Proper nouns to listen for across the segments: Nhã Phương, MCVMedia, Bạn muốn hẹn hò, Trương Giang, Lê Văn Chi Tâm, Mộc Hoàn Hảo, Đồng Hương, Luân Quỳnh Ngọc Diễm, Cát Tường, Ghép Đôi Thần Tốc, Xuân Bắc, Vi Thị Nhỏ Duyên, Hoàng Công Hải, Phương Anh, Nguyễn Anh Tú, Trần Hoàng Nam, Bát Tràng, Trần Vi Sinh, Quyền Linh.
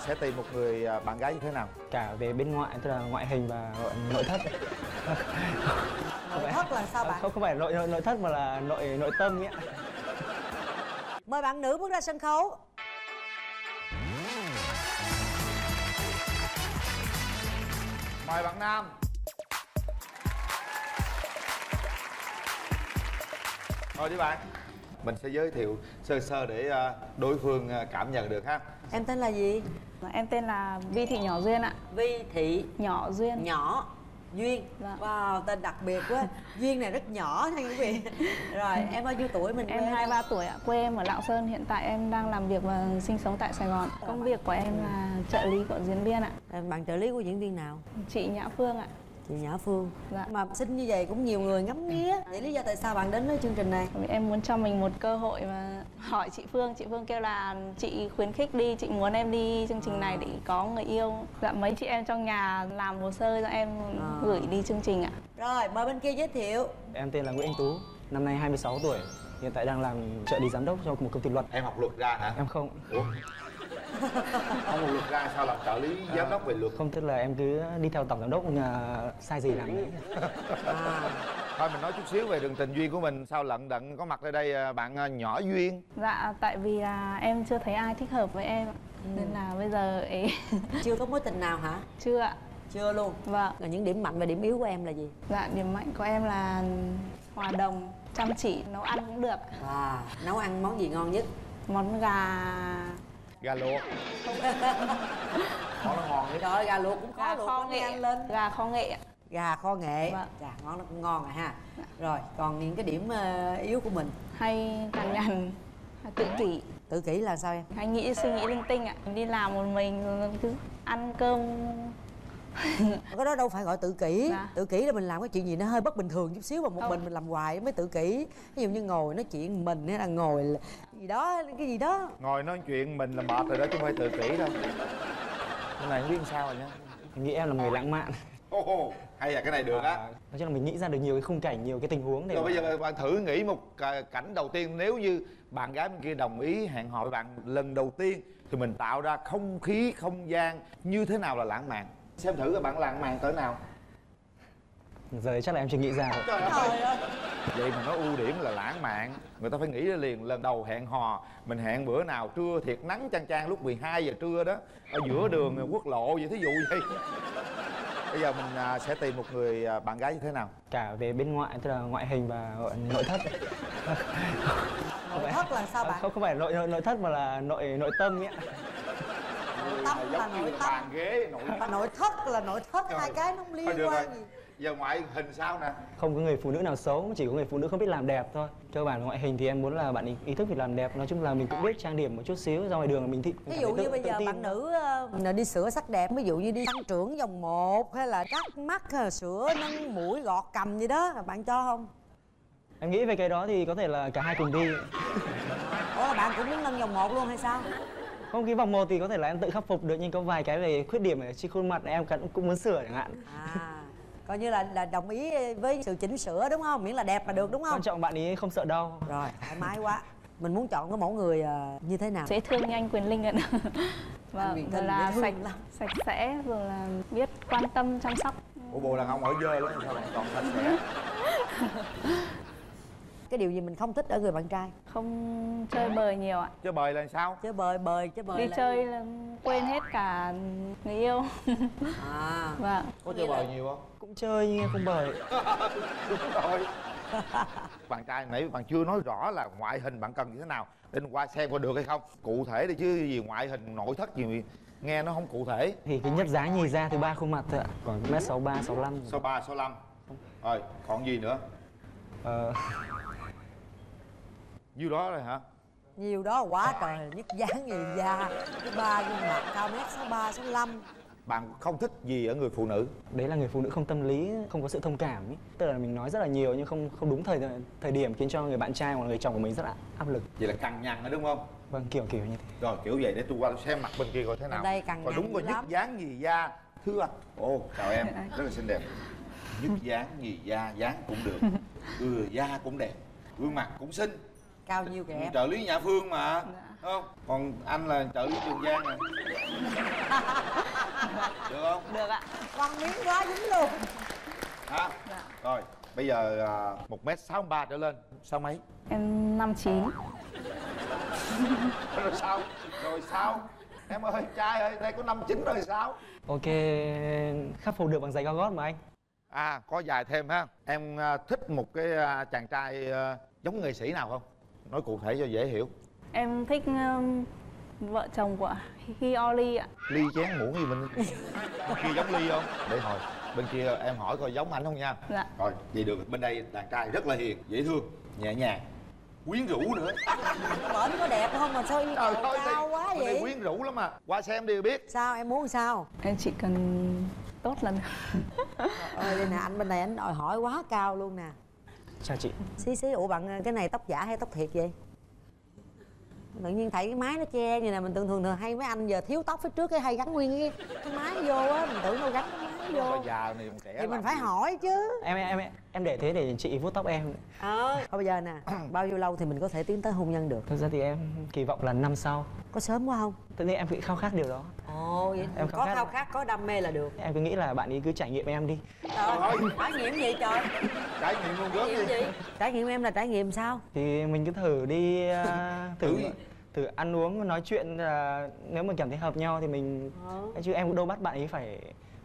Sẽ tìm một người bạn gái như thế nào? Cả về bên ngoại, tức là ngoại hình và nội thất. Nội thất là sao bạn? Không phải nội thất mà là nội tâm ấy. Mời bạn nữ bước ra sân khấu. Mời bạn nam. Thôi đi bạn. Mình sẽ giới thiệu sơ sơ để đối phương cảm nhận được ha. Em tên là gì? Em tên là Vi Thị Nhỏ Duyên ạ. Vi Thị Nhỏ Duyên. Nhỏ Duyên. Vâng. Wow, tên đặc biệt quá. Duyên này rất nhỏ nha quý vị. Rồi, em bao nhiêu tuổi? Mình em 23 tuổi ạ. Quê em ở Lạng Sơn, hiện tại em đang làm việc và sinh sống tại Sài Gòn. Công việc của em là trợ lý của diễn viên ạ. Bạn trợ lý của diễn viên nào? Chị Nhã Phương ạ. Chị Nhã Phương. Dạ. Mà xinh như vậy cũng nhiều người ngắm nghía. Vậy lý do tại sao bạn đến với chương trình này? Em muốn cho mình một cơ hội mà hỏi chị Phương. Chị Phương kêu là chị khuyến khích đi, chị muốn em đi chương trình này để có người yêu. Dạ, mấy chị em trong nhà làm hồ sơ cho em gửi đi chương trình ạ. Rồi, mời bên kia giới thiệu. Em tên là Nguyễn Anh Tú, năm nay 26 tuổi. Hiện tại đang làm trợ lý giám đốc cho một công ty luật. Em học luật ra hả? Em không. Ủa? Không một luật ra sao làm trợ lý giám đốc về luật? Không, tức là em cứ đi theo tổng giám đốc sai gì làm đấy. Thôi mình nói chút xíu về đường tình duyên của mình. Sao lận đận có mặt ở đây bạn Nhỏ Duyên? Dạ, tại vì em chưa thấy ai thích hợp với em nên là bây giờ ấy... Chưa có mối tình nào hả? Chưa ạ. Chưa luôn? Vâng. Là những điểm mạnh và điểm yếu của em là gì? Dạ, điểm mạnh của em là hòa đồng, chăm chỉ, nấu ăn cũng được. Nấu ăn món gì ngon nhất? Món gà luộc. Món nó ngon. Trời ơi, gà luộc cũng khó, luộc có ăn lên. Gà kho nghệ. Gà kho nghệ. Vâng. Dạ, món nó cũng ngon rồi ha. Dạ. Rồi, còn những cái điểm yếu của mình? Hay cằn nhằn, tự kỷ. Tự kỷ là sao em? Hay suy nghĩ linh tinh ạ. Đi làm một mình cứ ăn cơm. Cái đó đâu phải gọi tự kỷ. Dạ. Tự kỷ là mình làm cái chuyện gì nó hơi bất bình thường chút xíu mà một mình làm hoài mới tự kỷ. Ví dụ như ngồi nói chuyện mình hay là ngồi là gì đó, cái gì đó. Ngồi nói chuyện mình là mệt rồi đó chứ không phải tự kỷ đâu. Cái này không biết làm sao rồi nhá. Em nghĩ em là người lãng mạn. Ồ, hay là cái này được á. Nói chung là mình nghĩ ra được nhiều cái khung cảnh, nhiều cái tình huống này. Rồi bây giờ bạn thử nghĩ một cảnh đầu tiên, nếu như bạn gái bên kia đồng ý hẹn hò với bạn lần đầu tiên thì mình tạo ra không khí, không gian như thế nào là lãng mạn. Xem thử các bạn lãng mạn tới nào. Giờ chắc là em chưa nghĩ ra rồi. Trời ơi. Vậy mà nó ưu điểm là lãng mạn. Người ta phải nghĩ ra liền. Lần đầu hẹn hò, mình hẹn bữa nào trưa thiệt nắng chang chang lúc 12 giờ trưa đó, ở giữa đường quốc lộ vậy, thí dụ vậy. Bây giờ mình sẽ tìm một người bạn gái như thế nào? Cả về bên ngoại, tức là ngoại hình và nội thất. Nội thất là sao bạn? Không phải nội thất mà là nội tâm ấy. Tâm là nội tâm, bàn ghế, nội thất là nội thất, hai cái nó không liên quan gì. Giờ ngoại hình sao nè? Không có người phụ nữ nào xấu, chỉ có người phụ nữ không biết làm đẹp thôi. Cơ bản ngoại hình thì em muốn là bạn ý thức việc làm đẹp. Nói chung là mình cũng biết trang điểm một chút xíu, ra ngoài đường là mình thích. Ví dụ như bây giờ bạn nữ đi sửa sắc đẹp, ví dụ như đi tăng trưởng vòng 1 hay là cắt mắt, hay là sửa nâng mũi, gọt cằm gì đó, bạn cho không? Em nghĩ về cái đó thì có thể là cả hai cùng đi. Ủa là bạn cũng muốn nâng vòng 1 luôn hay sao? Không, cái vòng 1 thì có thể là em tự khắc phục được, nhưng có vài cái về khuyết điểm ở trên khuôn mặt em cũng muốn sửa chẳng hạn. Coi như là đồng ý với sự chỉnh sửa đúng không? Miễn là đẹp là được đúng không? Quan trọng bạn ấy không sợ đau. Rồi, thoải mái quá. Mình muốn chọn cái mẫu người như thế nào? Dễ thương như anh Quyền Linh ạ. Và là sạch sẽ, rồi là biết quan tâm chăm sóc. Ủa, bộ đàn ông ở dơ lắm sao bạn còn sạch sẽ? Cái điều gì mình không thích ở người bạn trai? Không chơi bời nhiều ạ. Chơi bời là sao? Chơi bời đi là... chơi là quên hết cả người yêu. Vâng. Có chơi bời nhiều không? Cũng chơi nhưng không bời. Đúng rồi. Bạn trai nãy bạn chưa nói rõ là ngoại hình bạn cần như thế nào, để qua xem có được hay không. Cụ thể đi chứ gì ngoại hình nội thất gì nghe nó không cụ thể. Thì cái nhất giá nhì da thứ ba khuôn mặt thôi ạ. Còn 1m63, 65. 63, 65. Rồi còn gì nữa? Nhiều đó rồi hả? Nhiều đó quá trời, nhất dáng gì da. Cái ba gương mặt cao 1m63, 65. Bạn không thích gì ở người phụ nữ? Đấy là người phụ nữ không tâm lý, không có sự thông cảm ý. Tức là mình nói rất là nhiều nhưng không đúng thời điểm, khiến cho người bạn trai hoặc người chồng của mình rất là áp lực. Vậy là cằn nhằn đó đúng không? Vâng, kiểu như thế. Rồi kiểu vậy để tôi qua xem mặt bên kia coi thế nào. Ở đây cằn nhằn đúng rồi, nhất dáng gì da thứ à? Ô, chào em, rất là xinh đẹp. Nhất dáng gì da, dáng cũng được. Da cũng đẹp, gương mặt cũng xinh. Cao nhiêu kìa em? Trợ lý Nhã Phương mà. không? Còn anh là trợ với Trương Giang này. Được không? Được ạ. Con miếng quá dính luôn. Hả? Dạ. Rồi, bây giờ 1m63 trở lên. Sao mấy? Em 59. Rồi sao? Rồi sao? Em ơi, trai ơi, đây có 59 rồi sao? Ok, khắc phục được bằng giày cao gót mà anh. À, có dài thêm ha. Em thích một cái chàng trai giống nghệ sĩ nào không? Nói cụ thể cho dễ hiểu. Em thích vợ chồng của Hi Oli ạ. Ly chén muỗng gì mình kia giống Ly không? Để hồi bên kia em hỏi coi giống ảnh không nha. Dạ. Rồi, vậy được. Bên đây đàn trai rất là hiền, dễ thương, nhẹ nhàng, quyến rũ nữa. Bởi nó có đẹp không mà sao yêu cầu cao quá vậy? Quyến rũ lắm mà. Qua xem đi biết. Sao em muốn sao? Em chỉ cần tốt là ơi. Đây nè, anh bên này anh đòi hỏi quá cao luôn nè. Chào chị. Xí xí, ủa bạn cái này tóc giả hay tóc thiệt vậy? Tự nhiên thấy cái máy nó che như này, mình tưởng thường hay mấy anh giờ thiếu tóc phía trước cái hay gắn nguyên cái máy vô á, mình tưởng đâu gắn cái máy vô. Bây giờ này còn trẻ thì mình phải hỏi chứ. Em để thế để chị vuốt tóc em. Thôi bây giờ nè, bao nhiêu lâu thì mình có thể tiến tới hôn nhân được? Thực ra thì em kỳ vọng là năm sau. Có sớm quá không? Tự nhiên em bị khao khát điều đó. Ồ, vậy em có khao khát, có đam mê là được. Em cứ nghĩ là bạn ấy cứ trải nghiệm em đi. Trời ơi, trải nghiệm gì trời? Trải nghiệm luôn gớm đi. Trải nghiệm em là trải nghiệm sao? Thì mình cứ thử đi, thử ăn uống, nói chuyện, nếu mà cảm thấy hợp nhau thì mình... Chứ em cũng đâu bắt bạn ấy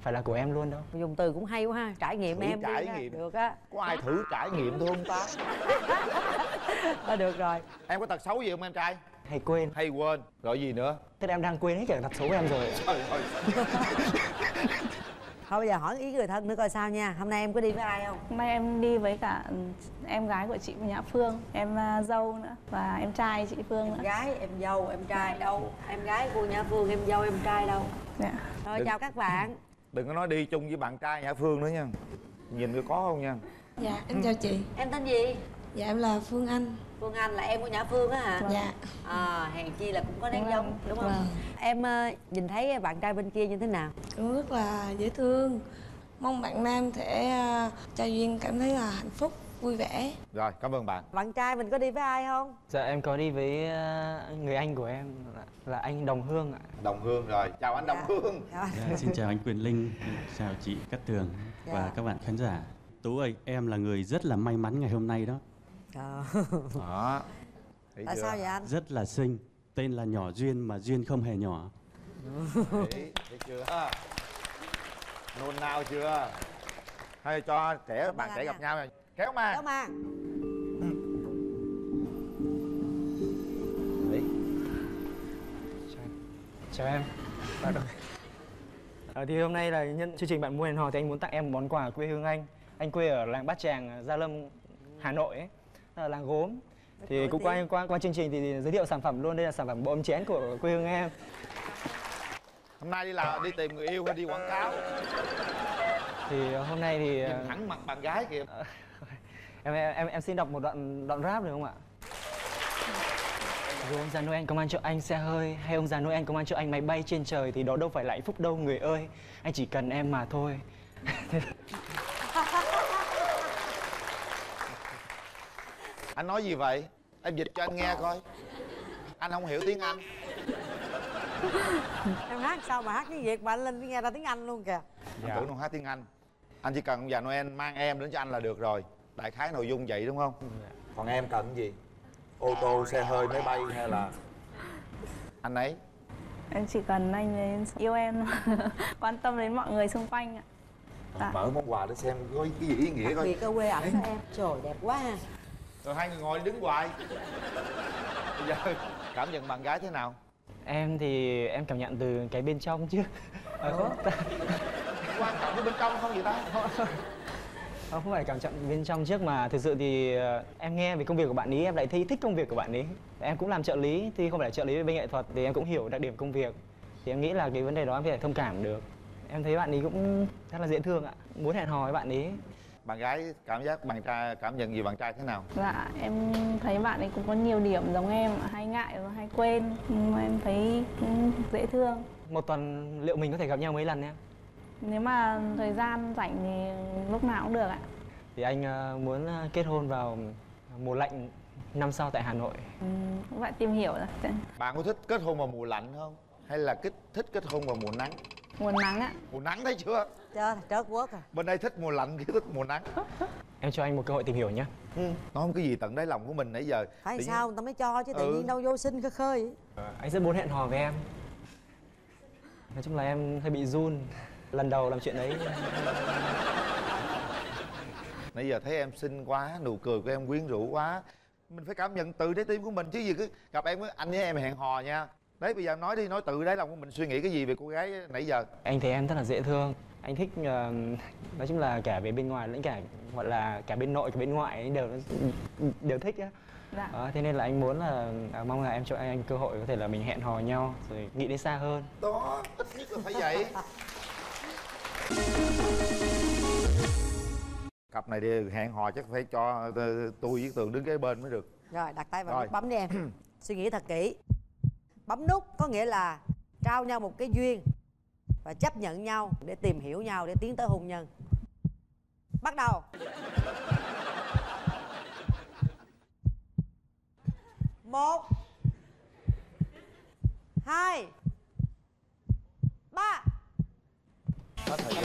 phải là của em luôn đâu. Dùng từ cũng hay quá ha, trải nghiệm em đi. Trải nghiệm được á. Có ai thử trải nghiệm thôi không ta? Thôi được rồi. Em có tật xấu gì không em trai? Hay quên. Hay quên. Rồi gì nữa? Tức là em đang quên hết cả tật xấu của em rồi. Trời ơi. Thôi bây giờ hỏi ý người thân nữa coi sao nha. Hôm nay em có đi với ai không? Hôm nay em đi với cả em gái của chị Nhã Phương, em dâu nữa, và em trai chị Phương nữa. Em gái, em dâu, em trai đâu? Em gái của Nhã Phương, em dâu, em trai đâu? Dạ. Thôi chào các bạn. Đừng có nói đi chung với bạn trai Nhã Phương nữa nha. Nhìn coi có không nha. Dạ, em chào chị. Em tên gì? Dạ, em là Phương Anh. Phương Anh là em của Nhã Phương á hả? Dạ. À, hèn chi là cũng có nét giống đúng không? Em nhìn thấy bạn trai bên kia như thế nào? Cũng rất là dễ thương. Mong bạn nam sẽ cho Duyên cảm thấy là hạnh phúc, vui vẻ. Rồi, cảm ơn bạn. Bạn trai mình có đi với ai không? Dạ, em có đi với người anh của em là anh Đồng Hương ạ. Đồng Hương rồi, chào anh Đồng Hương. Xin chào anh Quyền Linh, chào chị Cát Tường và các bạn khán giả. Tú ơi, em là người rất là may mắn ngày hôm nay đó. Đó. Tại sao vậy anh? Rất là xinh. Tên là Nhỏ Duyên mà Duyên không hề nhỏ. Đấy, thấy chưa? Nôn nao chưa? Hay cho trẻ bạn trẻ gặp nhau này. Kéo màn. Kéo màn. Đấy. Chào em. Thì hôm nay là nhân chương trình Bạn Mua Hẹn Hò thì anh muốn tặng em một món quà ở quê hương anh. Anh quê ở làng Bát Tràng, Gia Lâm, Hà Nội ấy, là làng gốm. Thì cũng qua chương trình thì giới thiệu sản phẩm luôn. Đây là sản phẩm bộ ấm chén của quê hương em. Hôm nay đi tìm người yêu hay đi quảng cáo? Thì hôm nay thì nhìn thẳng mặt bạn gái kìa. Em xin đọc một đoạn rap được không ạ? Dù ông già Noel công an cho anh xe hơi, hay ông già Noel công an cho anh máy bay trên trời, thì đó đâu phải là hạnh phúc đâu người ơi. Anh chỉ cần em mà thôi. Anh nói gì vậy? Em dịch cho anh nghe coi. Anh không hiểu tiếng Anh. Em hát sao mà hát tiếng Việt mà anh Linh nghe ra tiếng Anh luôn kìa. Dạ. Anh tưởng không hát tiếng Anh. Anh chỉ cần ông già Noel mang em đến cho anh là được rồi. Đại khái nội dung vậy đúng không? Dạ. Còn em cần gì? Ô tô, xe hơi, máy bay hay là... Anh ấy? Em chỉ cần anh ấy yêu em, quan tâm đến mọi người xung quanh ạ. Mở món quà để xem có cái gì ý nghĩa coi. Vì cơ quê ảnh của em. Trời, đẹp quá ha. Rồi hai người ngồi đứng hoài. Bây giờ cảm nhận bạn gái thế nào? Em thì em cảm nhận từ cái bên trong chứ. Quan trọng cái bên trong không vậy ta? Không phải cảm nhận bên trong trước mà thực sự thì em nghe về công việc của bạn ý, em lại thấy thích công việc của bạn ý. Em cũng làm trợ lý, thì không phải là trợ lý bên nghệ thuật thì em cũng hiểu đặc điểm công việc. Thì em nghĩ là cái vấn đề đó em phải thông cảm được. Em thấy bạn ý cũng rất là dễ thương ạ, muốn hẹn hò với bạn ý. Bạn gái cảm giác bạn trai cảm nhận gì bạn trai thế nào? Dạ, em thấy bạn ấy cũng có nhiều điểm giống em, hay ngại và hay quên, nhưng em thấy dễ thương. Một tuần liệu mình có thể gặp nhau mấy lần em? Nếu mà thời gian rảnh thì lúc nào cũng được ạ. Thì anh muốn kết hôn vào mùa lạnh năm sau tại Hà Nội. Bạn tìm hiểu rồi. Bạn có thích kết hôn vào mùa lạnh không? Hay là thích kết hôn vào mùa nắng? Mùa nắng á. Mùa nắng thấy chưa? Trời, trớt quốc à. Bên đây thích mùa lạnh chứ thích mùa nắng. Em cho anh một cơ hội tìm hiểu nhé. Nó không cái gì tận đáy lòng của mình nãy giờ. Phải sao người ta mới cho chứ tự nhiên đâu vô sinh cơ khơi. Anh rất muốn hẹn hò với em. Nói chung là em hơi bị run lần đầu làm chuyện đấy. Nãy giờ thấy em xinh quá, nụ cười của em quyến rũ quá. Mình phải cảm nhận từ trái tim của mình chứ gì cứ gặp em với anh với em hẹn hò nha. Đấy bây giờ nói đi, nói từ đấy lòng của mình suy nghĩ cái gì về cô gái nãy giờ. Anh thấy em rất là dễ thương. Anh thích nói chung là cả về bên ngoài lẫn cả gọi là cả bên nội cả bên ngoại anh đều thích á. Dạ. Thế nên là anh muốn là mong là em cho anh cơ hội có thể là mình hẹn hò nhau rồi nghĩ đến xa hơn. Đó, ít nhất là phải vậy. Cặp này đi hẹn hò chắc phải cho tôi với Tường đứng kế bên mới được. Rồi đặt tay vào rồi. Nút bấm đi em. Suy nghĩ thật kỹ. Bấm nút có nghĩa là trao nhau một cái duyên và chấp nhận nhau để tìm hiểu nhau để tiến tới hôn nhân. Bắt đầu. Một, hai, ba. Hết thời gian.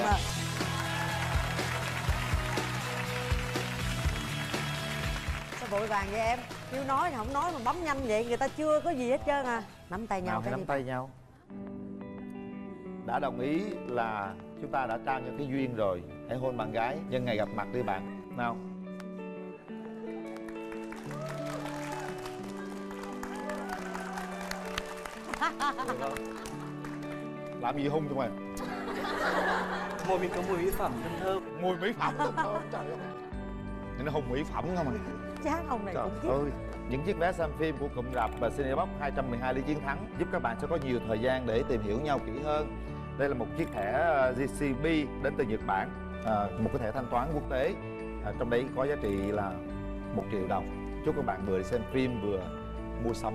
Sao vội vàng vậy em? Kêu nói thì không nói mà bấm nhanh vậy, người ta chưa có gì hết trơn à. Nắm tay nhau. Nào, cái nắm tay nhau. Đã đồng ý là chúng ta đã trao những cái duyên rồi. Hãy hôn bạn gái nhân ngày gặp mặt đi bạn. Nào. Làm gì hung cho mày? Môi mình có mùi mỹ phẩm thân thơm. Mùi mỹ phẩm thân thơm, trời ơi. Nó hung mỹ phẩm không à? Chán hung này cũng ơi. Những chiếc vé xem phim của cụm rạp và Cinebox 212 Lý Chiến Thắng giúp các bạn sẽ có nhiều thời gian để tìm hiểu nhau kỹ hơn. Đây là một chiếc thẻ GCB đến từ Nhật Bản, một cái thẻ thanh toán quốc tế, trong đấy có giá trị là 1 triệu đồng. Chúc các bạn vừa đi xem phim vừa mua sắm.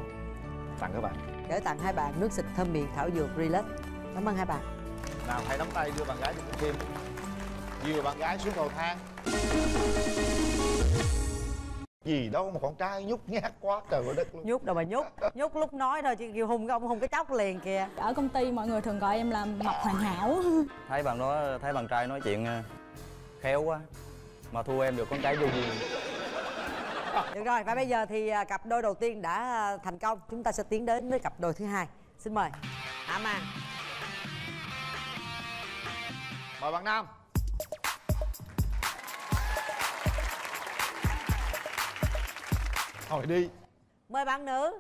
Tặng các bạn. Gửi tặng hai bạn nước xịt thơm miệng thảo dược Relax. Cảm ơn hai bạn. Nào hãy nắm tay đưa bạn gái đi xem phim. Dìu bạn gái xuống cầu thang. Gì đâu mà con trai nhút nhát quá trời đất luôn. Nhút đâu mà nhút. Nhút lúc nói thôi chứ kêu hùng không cái chóc liền kìa. Ở công ty mọi người thường gọi em là Mộc Hoàn Hảo. Thấy bạn đó, thấy bạn trai nói chuyện khéo quá mà thua em được con trai vô duyên. Được rồi, và bây giờ thì cặp đôi đầu tiên đã thành công. Chúng ta sẽ tiến đến với cặp đôi thứ hai. Xin mời Hạ Màn. Mời bạn Nam. Hỏi đi. Mời bạn nữ.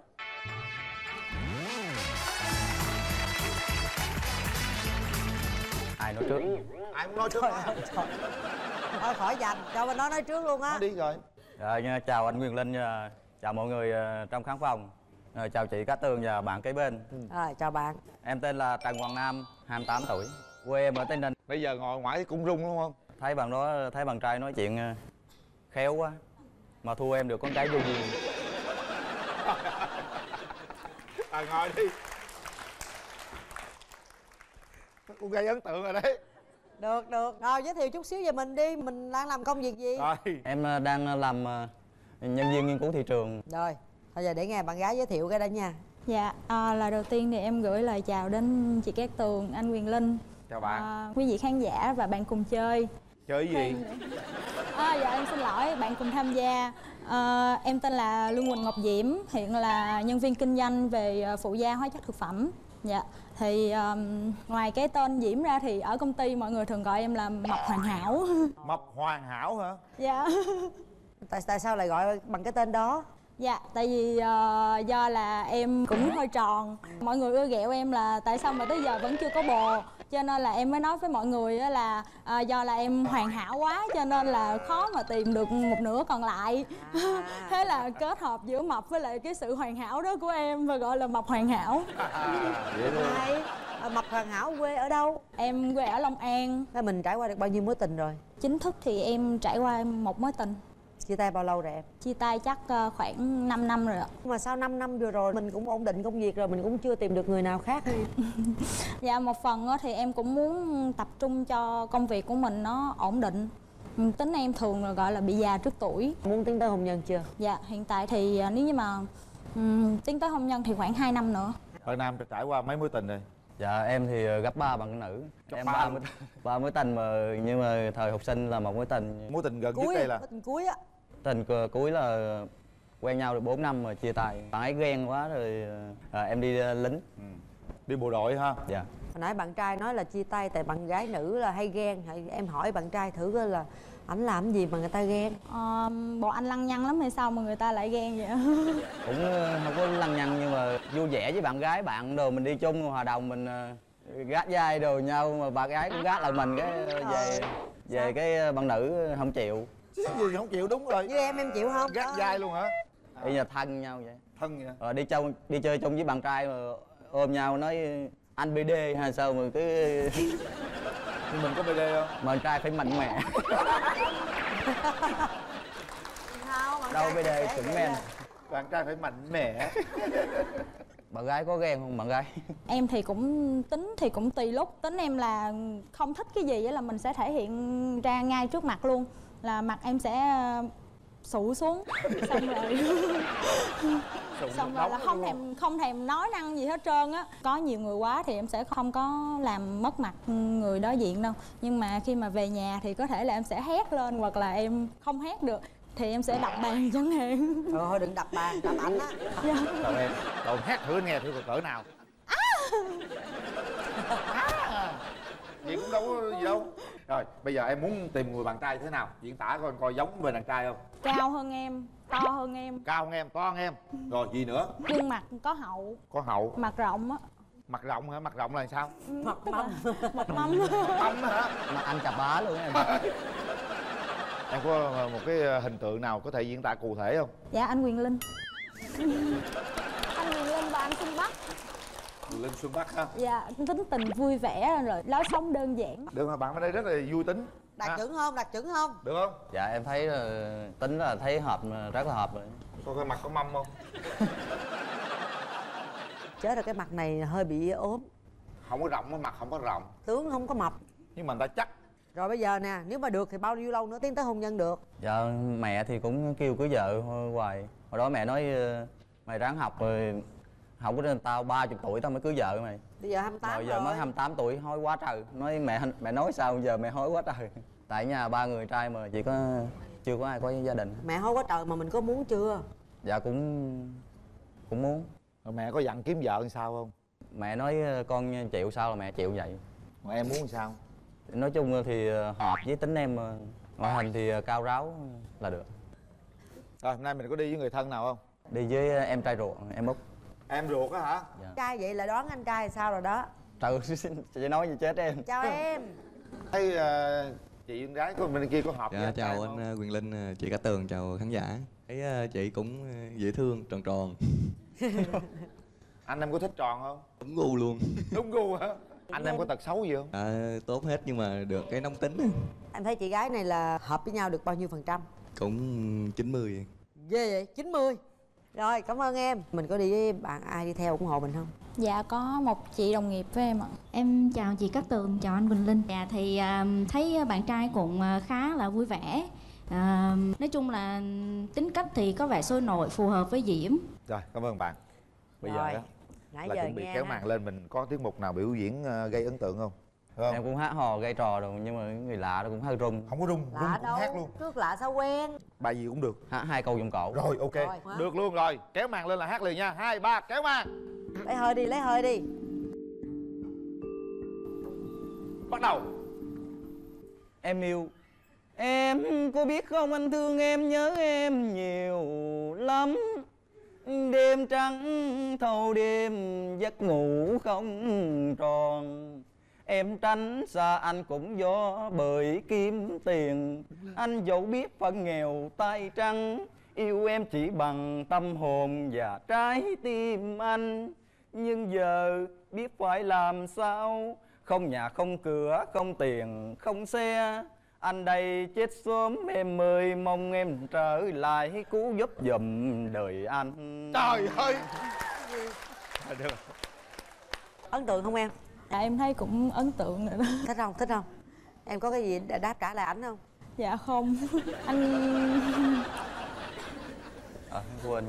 Ai nói trước? Ai muốn nói trước? Thôi khỏi giành, cho bên đó nói trước luôn á. Đi rồi. Rồi, chào anh Quyền Linh, chào mọi người trong khán phòng, chào chị Cát Tường và bạn kế bên. À, chào bạn. Em tên là Trần Hoàng Nam, 28 tuổi, quê em ở Tây Ninh. Bây giờ ngồi ngoài cũng rung đúng không? Thấy bạn đó, thấy bạn trai nói chuyện khéo quá mà thua em được con gái vô duyên. À, ngồi đi. Cũng gây ấn tượng rồi đấy. Được, được. Rồi, giới thiệu chút xíu về mình đi. Mình đang làm công việc gì? Rồi. Em đang làm nhân viên nghiên cứu thị trường. Rồi, thôi giờ để nghe bạn gái giới thiệu cái đó nha. Dạ, lời đầu tiên thì em gửi lời chào đến chị Cát Tường, anh Quyền Linh. Chào bạn. Quý vị khán giả và bạn cùng chơi. Chơi gì? Dạ, em xin lỗi, bạn cùng tham gia. Em tên là Luân Quỳnh Ngọc Diễm, hiện là nhân viên kinh doanh về phụ gia hóa chất thực phẩm. Dạ, thì ngoài cái tên Diễm ra thì ở công ty mọi người thường gọi em là Mộc Hoàn Hảo. Mộc Hoàn Hảo hả? Dạ. Tại sao lại gọi bằng cái tên đó? Dạ, tại vì do là em cũng hơi tròn. Mọi người ưa ghẹo em là tại sao mà tới giờ vẫn chưa có bồ. Cho nên là em mới nói với mọi người là do là em hoàn hảo quá cho nên là khó mà tìm được một nửa còn lại. Thế là kết hợp giữa mập với lại cái sự hoàn hảo đó của em và gọi là Mộc Hoàn Hảo. Mộc Hoàn Hảo quê ở đâu? Em quê ở Long An. Thế mình trải qua được bao nhiêu mối tình rồi? Chính thức thì em trải qua một mối tình. Chia tay bao lâu rồi em? Chia tay chắc khoảng 5 năm rồi ạ. Mà sau 5 năm vừa rồi mình cũng ổn định công việc rồi, mình cũng chưa tìm được người nào khác. Dạ, một phần thì em cũng muốn tập trung cho công việc của mình nó ổn định. Tính em thường là gọi là bị già trước tuổi. Muốn tiến tới hôn nhân chưa? Dạ, hiện tại thì nếu như mà tiến tới hôn nhân thì khoảng 2 năm nữa. Bạn Nam trải qua mấy mối tình rồi? Dạ, em thì gặp 3 bạn nữ. Em 3 mối tình mà, nhưng mà thời học sinh là một mối tình. Mối tình gần cuối, nhất đây là? Tình cuối á. Tình cuối là quen nhau được 4 năm mà chia tay. Bạn ấy ghen quá rồi em đi lính. Đi bộ đội ha? Dạ. Hồi nãy bạn trai nói là chia tay tại bạn gái nữ là hay ghen. Em hỏi bạn trai thử coi là ảnh làm gì mà người ta ghen? Bộ anh lăng nhăng lắm hay sao mà người ta lại ghen vậy? Cũng không có lăng nhăng nhưng mà vui vẻ với bạn gái bạn đồ, mình đi chung hòa đồng, mình gát vai đồ nhau mà bạn gái cũng gát lại mình cái về cái bạn nữ không chịu. Chứ gì không chịu, đúng rồi. Với em chịu không? Gát vai luôn hả? Bây giờ thân nhau vậy. Thân vậy. Đi chơi chung với bạn trai mà ôm nhau nói anh BD hay sao mà cứ nhưng mình có BD không? Bạn trai phải mạnh mẽ. Đâu BD chuẩn men. Bạn trai phải mạnh mẽ. Bạn gái có ghen không bạn gái? Em thì cũng tính thì cũng tùy lúc. Tính em là không thích cái gì là mình sẽ thể hiện ra ngay trước mặt luôn. Là mặt em sẽ sụ xuống. Xong rồi xong rồi là không thèm nói năng gì hết trơn á. Có nhiều người quá thì em sẽ không có làm mất mặt người đối diện đâu, nhưng mà khi mà về nhà thì có thể là em sẽ hét lên, hoặc là em không hét được thì em sẽ đập bàn chẳng hạn. Thôi đừng đập bàn, đập ảnh á. Cậu em cậu hát thử nghe thử cỡ nào. Vậy cũng đâu có gì đâu. Rồi bây giờ em muốn tìm người bạn trai thế nào, diễn tả coi giống về đàn trai không? Cao hơn em, to hơn em. Cao hơn em, to hơn em. Rồi gì nữa? Gương mặt có hậu. Có hậu. Mặt rộng á. Mặt rộng hả? Mặt rộng là sao? Mặt mâm. Mặt mâm. Mặt mâm hả? Mặt anh chà bá luôn em. Em có một cái hình tượng nào có thể diễn tả cụ thể không? Dạ anh Quyền Linh. Anh Quyền Linh và anh Xuân Bắc. Lên Xuân Bắc ha. Dạ, tính tình vui vẻ rồi lối sống đơn giản. Được mà, bạn ở đây rất là vui tính. Đạt chuẩn không? Đạt chuẩn không? Được không? Dạ em thấy tính là thấy hợp, rất là hợp rồi. Coi cái mặt có mâm không? Chết rồi, cái mặt này hơi bị ốm. Không có rộng, mặt không có rộng. Tướng không có mập. Nhưng mà người ta chắc. Rồi bây giờ nè, nếu mà được thì bao nhiêu lâu nữa tiến tới hôn nhân được? Dạ mẹ thì cũng kêu cưới vợ hoài. Hồi đó mẹ nói mày ráng học rồi. Không có nên tao 30 tuổi tao mới cưới vợ mày. Bây giờ 28 rồi. Giờ mới 28 tuổi hối quá trời. Nói mẹ nói sao giờ mẹ hối quá trời. Tại nhà 3 người trai mà chỉ có chưa có ai có gia đình. Mẹ hối quá trời mà mình có muốn chưa? Dạ cũng muốn. Rồi mẹ có dặn kiếm vợ làm sao không? Mẹ nói con chịu sao là mẹ chịu vậy. Mà em muốn sao? Nói chung thì hợp với tính em, ngoại hình thì cao ráo là được. Rồi hôm nay mình có đi với người thân nào không? Đi với em trai ruột, em Út. Em ruột á hả? Dạ. Trai vậy là đón anh trai sao rồi đó. Trời chị nói gì chết em. Chào em. Thấy chị con gái của bên kia có hợp. Dạ, chào anh Quyền Linh, chị Cát Tường, chào khán giả. Thấy chị cũng dễ thương, tròn tròn. Anh em có thích tròn không? Đúng gu luôn. Đúng gu hả? Anh em có tật xấu gì không? Tốt hết nhưng mà được cái nóng tính. Em thấy chị gái này là hợp với nhau được bao nhiêu phần trăm? Cũng 90. Ghê vậy, 90. Rồi, cảm ơn em. Mình có đi với bạn ai đi theo ủng hộ mình không? Dạ, có một chị đồng nghiệp với em ạ. Em chào chị Cát Tường, chào anh Quỳnh Linh. Dạ, thì thấy bạn trai cũng khá là vui vẻ. Nói chung là tính cách thì có vẻ sôi nổi, phù hợp với Diễm. Rồi, cảm ơn bạn. Bây rồi, giờ đó là chuẩn bị kéo màn lên, mình có tiết mục nào biểu diễn gây ấn tượng không? Không? Em cũng hát hò gây trò rồi, nhưng mà người lạ đó cũng hơi rung. Không có rung, lạ rung cũng đâu, hát luôn. Trước lạ sao quen. Bài gì cũng được. Hát 2 câu giọng cổ. Rồi ok, rồi, được luôn rồi. Kéo màn lên là hát liền nha. 2, 3, kéo màn. Lấy hơi đi, lấy hơi đi. Bắt đầu. Em yêu. Em có biết không anh thương em, nhớ em nhiều lắm. Đêm trắng thâu đêm giấc ngủ không tròn. Em tránh xa anh cũng do bởi kiếm tiền. Anh dẫu biết phận nghèo tay trắng, yêu em chỉ bằng tâm hồn và trái tim anh. Nhưng giờ biết phải làm sao, không nhà không cửa, không tiền không xe. Anh đây chết sớm em ơi, mong em trở lại cứu giúp giùm đời anh. Trời ơi. Được. Ấn tượng không em? Dạ em thấy cũng ấn tượng rồi đó. Thích không? Thích không? Em có cái gì đáp trả lại ảnh không? Dạ không. Anh quên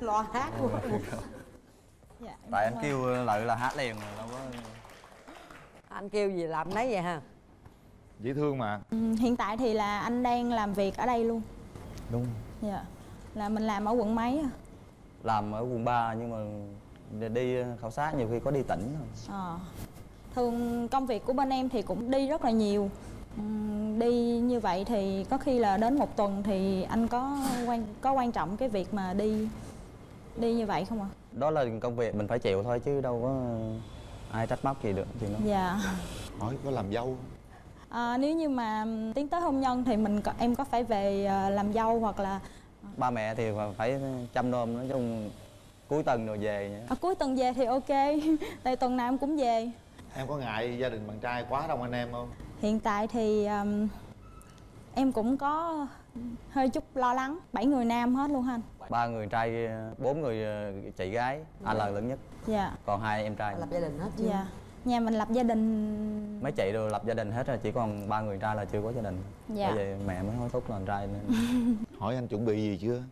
lo hát quá. Dạ, tại anh kêu Lợi là hát liền đâu có. Anh kêu gì làm nấy vậy ha. Dễ thương mà. Hiện tại thì là anh đang làm việc ở đây luôn. Đúng. Dạ. Là mình làm ở quận mấy à? Làm ở quận 3 nhưng mà đi khảo sát nhiều khi có đi tỉnh. Ờ. Thường công việc của bên em thì cũng đi rất là nhiều. Đi như vậy thì có khi là đến một tuần thì anh có quan trọng cái việc mà đi như vậy không ạ? Đó là công việc mình phải chịu thôi chứ đâu có ai trách móc gì được chuyện đó. Dạ. Hỏi có làm dâu? À, nếu như mà tiến tới hôn nhân thì em có phải về làm dâu hoặc là ba mẹ thì phải chăm nom, nói chung cuối tuần rồi về nhỉ? À, cuối tuần về thì ok. Tại tuần nào em cũng về. Em có ngại gia đình bạn trai quá đông anh em không? Hiện tại thì em cũng có hơi chút lo lắng. 7 người nam hết luôn anh. 3 người trai, 4 người chị gái. Anh là lớn nhất. Dạ. Còn 2 em trai. Lập gia đình hết chưa? Dạ. Nhà mình lập gia đình. Mấy chị đều lập gia đình hết rồi, chỉ còn 3 người trai là chưa có gia đình. Dạ. Bởi vậy mẹ mới hối thúc là anh trai nên... Hỏi anh chuẩn bị gì chưa?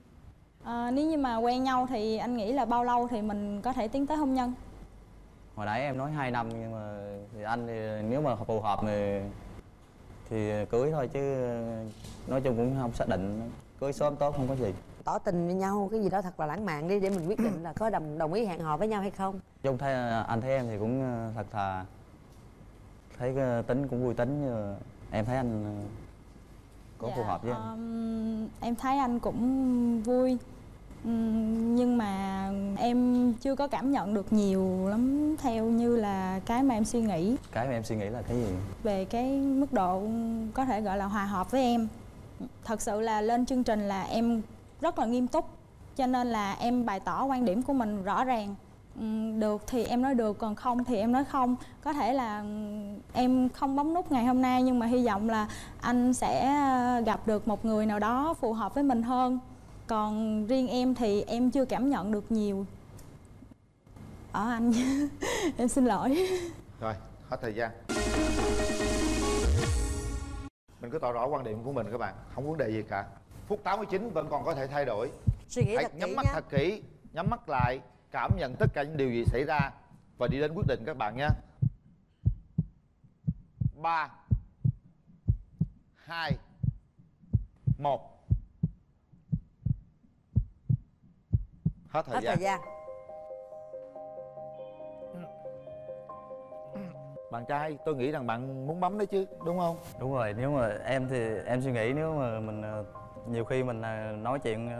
À, nếu như mà quen nhau thì anh nghĩ là bao lâu thì mình có thể tiến tới hôn nhân? Hồi nãy em nói 2 năm nhưng mà thì anh thì nếu mà phù hợp thì cưới thôi chứ nói chung cũng không xác định. Cưới sớm tốt không có gì. Tỏ tình với nhau cái gì đó thật là lãng mạn đi để mình quyết định là có đồng ý hẹn hò với nhau hay không. Chung thấy anh thấy em thì cũng thật thà, thấy tính cũng vui tính. Em thấy anh có phù hợp với em thấy anh cũng vui. Nhưng mà em chưa có cảm nhận được nhiều lắm theo như là cái mà em suy nghĩ. Cái mà em suy nghĩ là cái gì? Về cái mức độ có thể gọi là hòa hợp với em. Thật sự là lên chương trình là em rất là nghiêm túc, cho nên là em bày tỏ quan điểm của mình rõ ràng. Được thì em nói được, còn không thì em nói không. Có thể là em không bấm nút ngày hôm nay nhưng mà hy vọng là anh sẽ gặp được một người nào đó phù hợp với mình hơn. Còn riêng em thì em chưa cảm nhận được nhiều ở anh. Em xin lỗi. Rồi, hết thời gian. Mình cứ tỏ rõ quan điểm của mình các bạn, không vấn đề gì cả. Phút 89 vẫn còn có thể thay đổi. Suy nghĩ thật kỹ, nhắm mắt thật kỹ, nhắm mắt lại, cảm nhận tất cả những điều gì xảy ra và đi đến quyết định các bạn nhé. 3 2 1. Hết thời gian. Bạn trai, tôi nghĩ rằng bạn muốn bấm đấy chứ, đúng không? Đúng rồi, nếu mà em thì em suy nghĩ nếu mà mình nhiều khi mình nói chuyện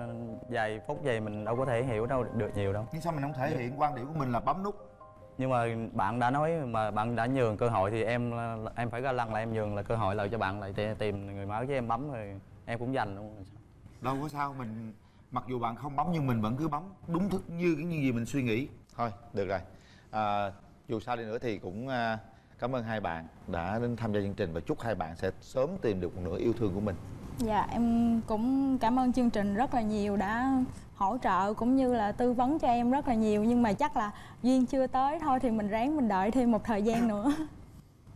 vài phút vậy mình đâu có thể hiểu đâu được nhiều đâu. Nhưng sao mình không thể hiện quan điểm của mình là bấm nút? Nhưng mà bạn đã nói mà bạn đã nhường cơ hội thì em phải ra lăng là em nhường là cơ hội lại cho bạn lại tìm người mới chứ em bấm rồi em cũng giành luôn. Đâu có sao, mình mặc dù bạn không bấm nhưng mình vẫn cứ bấm đúng thức như cái gì mình suy nghĩ thôi. Được rồi, dù sao đi nữa thì cũng cảm ơn hai bạn đã đến tham gia chương trình và chúc hai bạn sẽ sớm tìm được một nửa yêu thương của mình. Dạ, em cũng cảm ơn chương trình rất là nhiều đã hỗ trợ cũng như là tư vấn cho em rất là nhiều, nhưng mà chắc là duyên chưa tới thôi thì mình ráng mình đợi thêm một thời gian nữa.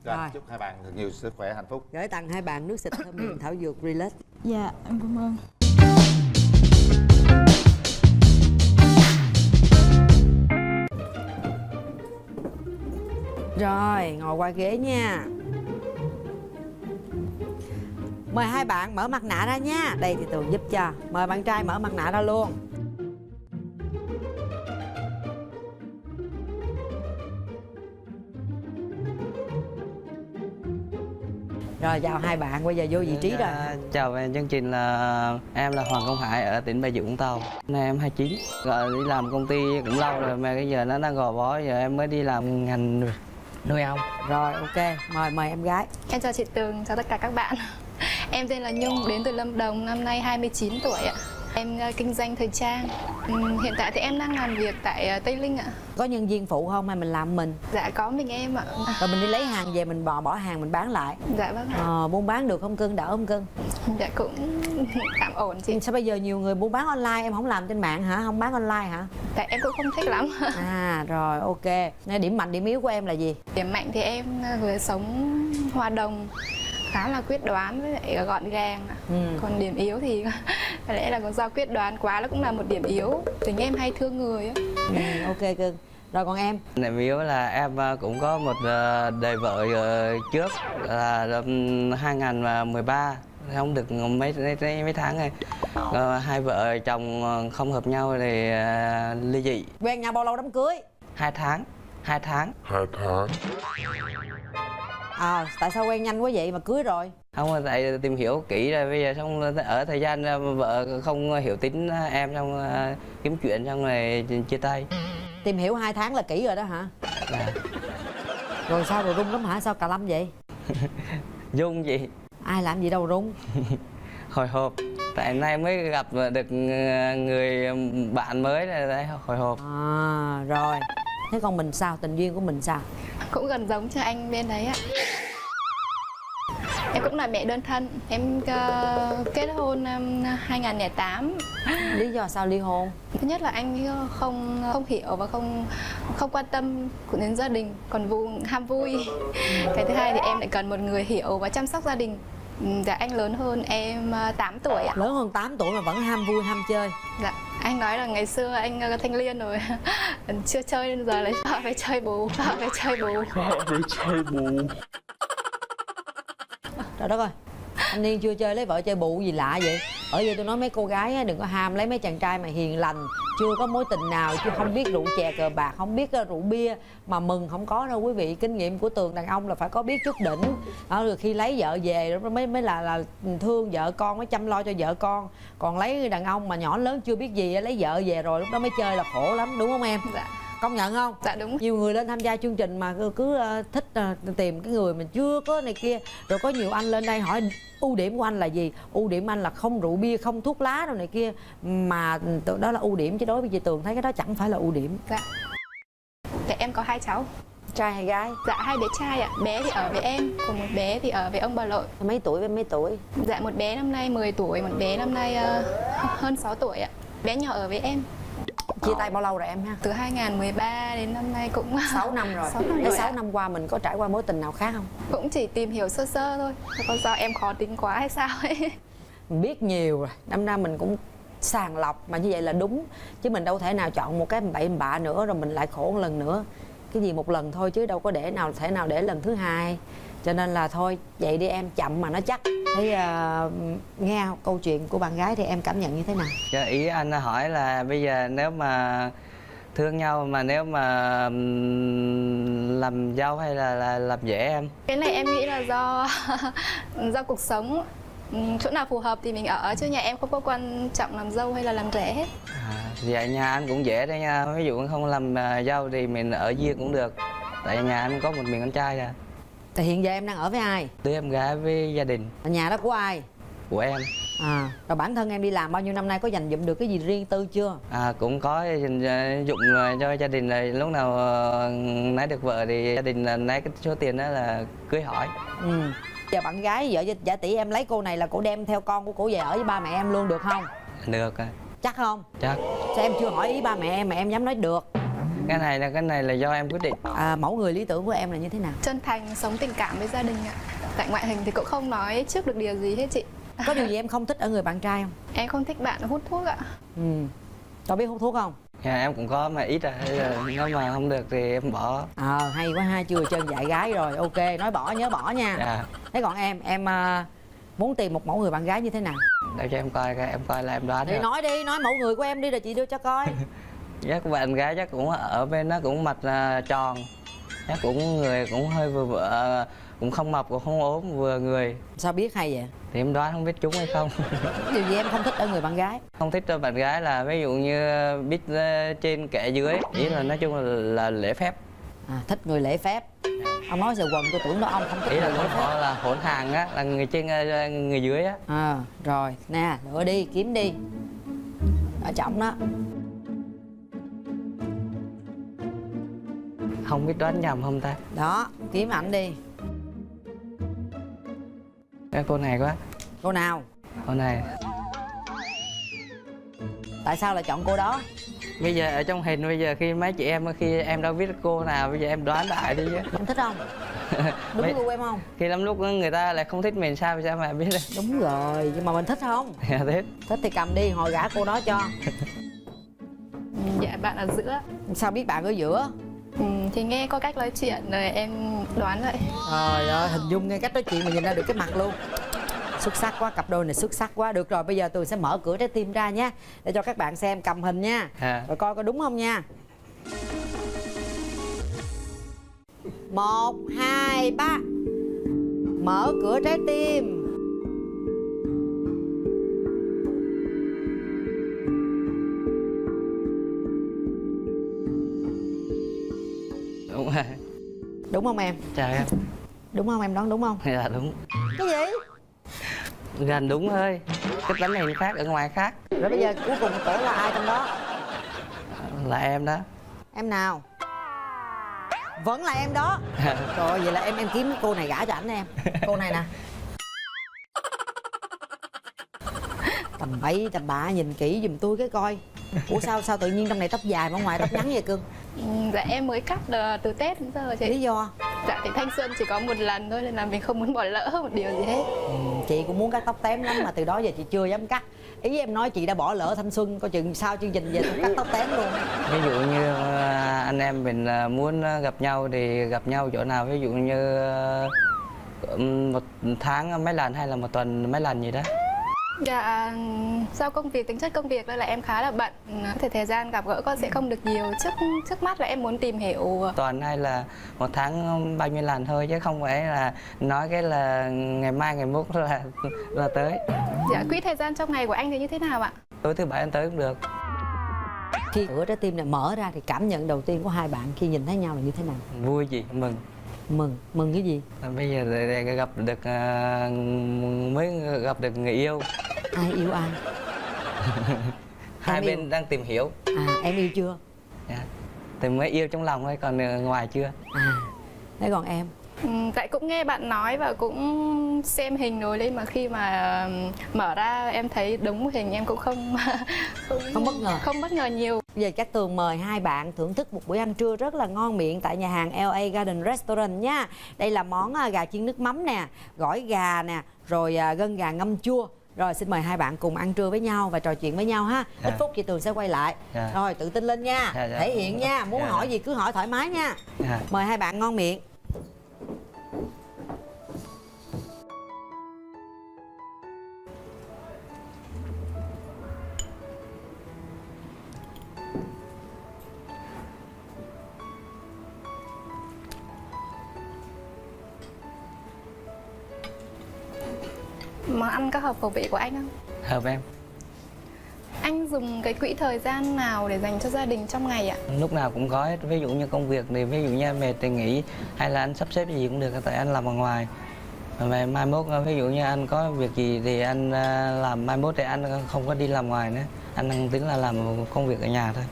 Rồi, chúc hai bạn thật nhiều sức khỏe, hạnh phúc. Gửi tặng hai bạn nước xịt thơm miệng thảo dược Relax. Dạ, em cảm ơn. Rồi, ngồi qua ghế nha. Mời hai bạn mở mặt nạ ra nha. Đây thì Tường giúp cho. Mời bạn trai mở mặt nạ ra luôn. Rồi, chào hai bạn, bây giờ vô vị trí rồi. Chào về chương trình, là em là Hoàng Công Hải ở tỉnh Bà Rịa Vũng Tàu. Nay em 29. Rồi đi làm công ty cũng lâu rồi mà bây giờ nó đang gò bó, giờ em mới đi làm ngành nuôi ong. Rồi, ok, mời em gái. Em chào chị Tường, chào tất cả các bạn. Em tên là Nhung, đến từ Lâm Đồng, năm nay 29 tuổi ạ. Em kinh doanh thời trang. Hiện tại thì em đang làm việc tại Tây Linh ạ. Có nhân viên phụ không hay mình làm mình? Dạ có mình em ạ. Rồi mình đi lấy hàng về mình bỏ hàng mình bán lại. Dạ vâng ạ. Buôn bán được không cưng, đỡ không cưng? Dạ cũng tạm ổn chị. Sao bây giờ nhiều người buôn bán online, em không làm trên mạng hả? Không bán online hả? Tại em cũng không thích lắm. À rồi, ok. Điểm mạnh điểm yếu của em là gì? Điểm mạnh thì em vừa sống hòa đồng, khá là quyết đoán với lại gọn gàng. Còn điểm yếu thì có lẽ là còn do quyết đoán quá, nó cũng là một điểm yếu. Tính em hay thương người. Ok cưng. Rồi còn em? Điểm yếu là em cũng có một đời vợ trước là 2013, không được mấy tháng rồi. Hai vợ chồng không hợp nhau thì ly dị. Quen nhau bao lâu đám cưới? 2 tháng. À, tại sao quen nhanh quá vậy mà cưới rồi? Không, tại tìm hiểu kỹ rồi, bây giờ xong ở thời gian vợ không hiểu tính em, xong kiếm chuyện xong rồi chia tay. Tìm hiểu 2 tháng là kỹ rồi đó hả? À. Rồi sao rồi rung lắm hả? Sao cà lâm vậy? Rung gì? Ai làm gì đâu rung. Hồi hộp. Tại nay mới gặp được người bạn mới này đấy, hồi hộp. À, rồi. Thế còn mình sao? Tình duyên của mình sao? Cũng gần giống cho anh bên đấy ạ. Em cũng là mẹ đơn thân. Em kết hôn năm 2008. Lý do sao ly hôn? Thứ nhất là anh không hiểu và không quan tâm đến gia đình, còn ham vui. Cái thứ hai thì em lại cần một người hiểu và chăm sóc gia đình. Dạ, anh lớn hơn em 8 tuổi ạ. Lớn hơn 8 tuổi mà vẫn ham vui, ham chơi. Dạ, anh nói là ngày xưa anh thanh niên rồi. Chưa chơi nên giờ lại sợ phải chơi bù. Trời đất ơi, anh niên chưa chơi lấy vợ chơi bụ gì lạ vậy? Ở đây tôi nói mấy cô gái đừng có ham lấy mấy chàng trai mà hiền lành, chưa có mối tình nào, chứ không biết rượu chè cờ bạc, không biết rượu bia mà mừng không có đâu quý vị. Kinh nghiệm của Tường đàn ông là phải có biết chút đỉnh. Rồi khi lấy vợ về mới là thương vợ con, mới chăm lo cho vợ con. Còn lấy đàn ông mà nhỏ lớn chưa biết gì, lấy vợ về rồi lúc đó mới chơi là khổ lắm, đúng không em? Dạ. Công nhận không? Dạ đúng. Nhiều người lên tham gia chương trình mà cứ thích tìm cái người mình chưa có này kia. Rồi có nhiều anh lên đây hỏi ưu điểm của anh là gì? Ưu điểm anh là không rượu bia, không thuốc lá đâu này kia. Mà đó là ưu điểm, chứ đối với chị Tường thấy cái đó chẳng phải là ưu điểm. Dạ. Tại em có 2 cháu. Trai hay gái? Dạ 2 bé trai ạ. Bé thì ở với em, còn 1 bé thì ở với ông bà nội. Mấy tuổi với mấy tuổi? Dạ 1 bé năm nay 10 tuổi, 1 bé năm nay hơn 6 tuổi ạ. Bé nhỏ ở với em. Chia tay bao lâu rồi em ha? Từ 2013 đến năm nay cũng 6 năm rồi. 6 năm qua mình có trải qua mối tình nào khác không? Cũng chỉ tìm hiểu sơ sơ thôi. Có do em khó tính quá hay sao ấy? Mình biết nhiều rồi, năm nay mình cũng sàng lọc mà như vậy là đúng. Chứ mình đâu thể nào chọn một cái bậy bạ nữa rồi mình lại khổ một lần nữa. Cái gì một lần thôi chứ đâu có thể nào để lần thứ hai. Cho nên là thôi, vậy đi em, chậm mà nó chắc. Thấy nghe câu chuyện của bạn gái thì em cảm nhận như thế nào? Dạ, ý anh hỏi là bây giờ nếu mà thương nhau mà nếu mà làm dâu hay là làm dễ em? Cái này em nghĩ là do cuộc sống. Chỗ nào phù hợp thì mình ở, chứ nhà em không có quan trọng làm dâu hay là làm rể hết. À, dạ nhà anh cũng dễ đấy nha. Ví dụ không làm dâu thì mình ở riêng cũng được. Tại nhà anh có một mình con trai à. Thì hiện giờ em đang ở với ai? Tôi em gái với gia đình. Ở nhà đó của ai? Của em. À, rồi bản thân em đi làm bao nhiêu năm nay có dành dụm được cái gì riêng tư chưa? À, cũng có dành dụm cho gia đình, là lúc nào nãy được vợ thì gia đình là nãy cái số tiền đó là cưới hỏi. Giờ bạn gái vợ giả tỷ em lấy cô này là cổ đem theo con của cổ về ở với ba mẹ em luôn được không? Được à. Chắc không? Chắc. Sao em chưa hỏi ý ba mẹ em mà em dám nói được? Cái này là do em quyết định. À, mẫu người lý tưởng của em là như thế nào? Chân thành, sống tình cảm với gia đình ạ. Tại ngoại hình thì cũng không nói trước được điều gì hết chị. Có điều gì em không thích ở người bạn trai không? Em không thích bạn hút thuốc ạ. Có biết hút thuốc không? Dạ, em cũng có mà ít à. Nếu mà không được thì em bỏ. Ờ, hay quá ha, chưa chân dạy gái rồi. Ok, nói bỏ nhớ bỏ nha. Dạ. Thế còn em muốn tìm một mẫu người bạn gái như thế nào? Để cho em coi là em đoán. Thì nói mẫu người của em đi rồi chị đưa cho coi. Chắc bạn gái chắc cũng ở bên nó cũng mặt tròn, chắc cũng người cũng hơi vừa vợ, cũng không mập cũng không ốm, vừa người. Sao biết hay vậy? Thì em đoán, không biết trúng hay không. Điều gì em không thích ở người bạn gái? Không thích ở bạn gái là ví dụ như biết trên kệ dưới, nghĩa là nói chung là lễ phép. À, thích người lễ phép. Ông nói giờ quần tôi tưởng đó ông không thích. Ý là người họ là hỗn hàng á, là người trên người dưới á. À, rồi nè, lựa đi, kiếm đi. Ở trọng đó. Không biết đoán nhầm không ta? Đó, kiếm ảnh đi. Cái cô này quá. Cô nào? Cô này. Tại sao lại chọn cô đó? Bây giờ ở trong hình, bây giờ khi mấy chị em đâu biết cô nào, bây giờ em đoán đại đi chứ. Em thích không? Đúng gu em không? Khi lắm lúc người ta lại không thích mình sao sao mà biết. Đúng rồi, nhưng mà mình thích không? Dạ thích. Thích thì cầm đi, hồi gả cô đó cho. Dạ bạn ở giữa. Sao biết bạn ở giữa? Thì nghe có cách nói chuyện rồi em đoán vậy. Trời ơi, hình dung nghe cách nói chuyện mà nhìn ra được cái mặt luôn. Xuất sắc quá, cặp đôi này xuất sắc quá. Được rồi, bây giờ Tường sẽ mở cửa trái tim ra nhé, để cho các bạn xem cầm hình nha. Rồi coi có đúng không nha. 1, 2, 3. Mở cửa trái tim. Đúng rồi. Đúng không em? Chào em. Đúng không em, đoán đúng không? Dạ đúng. Cái gì? Gần đúng thôi. Cái bánh này khác, ở ngoài khác. Rồi bây giờ cuối cùng tưởng là ai trong đó? Là em đó. Em nào? Vẫn là em đó. Rồi vậy là em kiếm cô này gả cho ảnh em. Cô này nè. Tầm bậy tầm bạ, nhìn kỹ giùm tôi cái coi. Ủa sao tự nhiên trong này tóc dài mà ngoài tóc ngắn vậy cưng? Dạ em mới cắt từ Tết đến giờ chị. Lý do? Dạ thì thanh xuân chỉ có một lần thôi nên là mình không muốn bỏ lỡ một điều gì hết. Chị cũng muốn cắt tóc tém lắm mà từ đó giờ chị chưa dám cắt. Ý em nói chị đã bỏ lỡ thanh xuân, coi chừng sau chương trình về tôi cắt tóc tém luôn. Ví dụ như anh em mình muốn gặp nhau thì gặp nhau chỗ nào, ví dụ như một tháng mấy lần hay là một tuần mấy lần gì đó. Dạ, do công việc, tính chất công việc nên là em khá là bận, có thể thời gian gặp gỡ con sẽ không được nhiều trước mắt, và em muốn tìm hiểu tuần hay là một tháng bao nhiêu lần thôi, chứ không phải là nói cái là ngày mai ngày mốt là tới. Dạ, quỹ thời gian trong ngày của anh thì như thế nào ạ? Tối thứ Bảy anh tới cũng được. Khi cửa trái tim này mở ra thì cảm nhận đầu tiên của hai bạn khi nhìn thấy nhau là như thế nào? Vui gì? Mừng. Mừng cái gì? Bây giờ gặp được mới gặp được người yêu. Ai yêu ai? Hai bên yêu. Đang tìm hiểu. À em yêu chưa? Dạ. Thì mới yêu trong lòng thôi, còn ngoài chưa. À. Thế còn em? Tại cũng nghe bạn nói và cũng xem hình rồi đấy, mà khi mà mở ra em thấy đúng hình em cũng không bất ngờ. Không bất ngờ nhiều. Giờ Cát Tường mời hai bạn thưởng thức một bữa ăn trưa rất là ngon miệng tại nhà hàng LA Garden Restaurant nha. Đây là món gà chiên nước mắm nè, gỏi gà nè, rồi gân gà ngâm chua. Rồi xin mời hai bạn cùng ăn trưa với nhau và trò chuyện với nhau ha. Ít phút chị Tường sẽ quay lại. Rồi tự tin lên nha, thể hiện nha, muốn hỏi gì cứ hỏi thoải mái nha. Mời hai bạn ngon miệng. Mà ăn có hợp khẩu vị của anh không? Hợp em. Anh dùng cái quỹ thời gian nào để dành cho gia đình trong ngày ạ? Lúc nào cũng có hết, ví dụ như công việc thì ví dụ như mệt thì nghỉ, hay là anh sắp xếp gì cũng được, tại anh làm ở ngoài. Mà mai mốt ví dụ như anh có việc gì thì anh làm, mai mốt thì anh không có đi làm ngoài nữa, anh tính là làm công việc ở nhà thôi.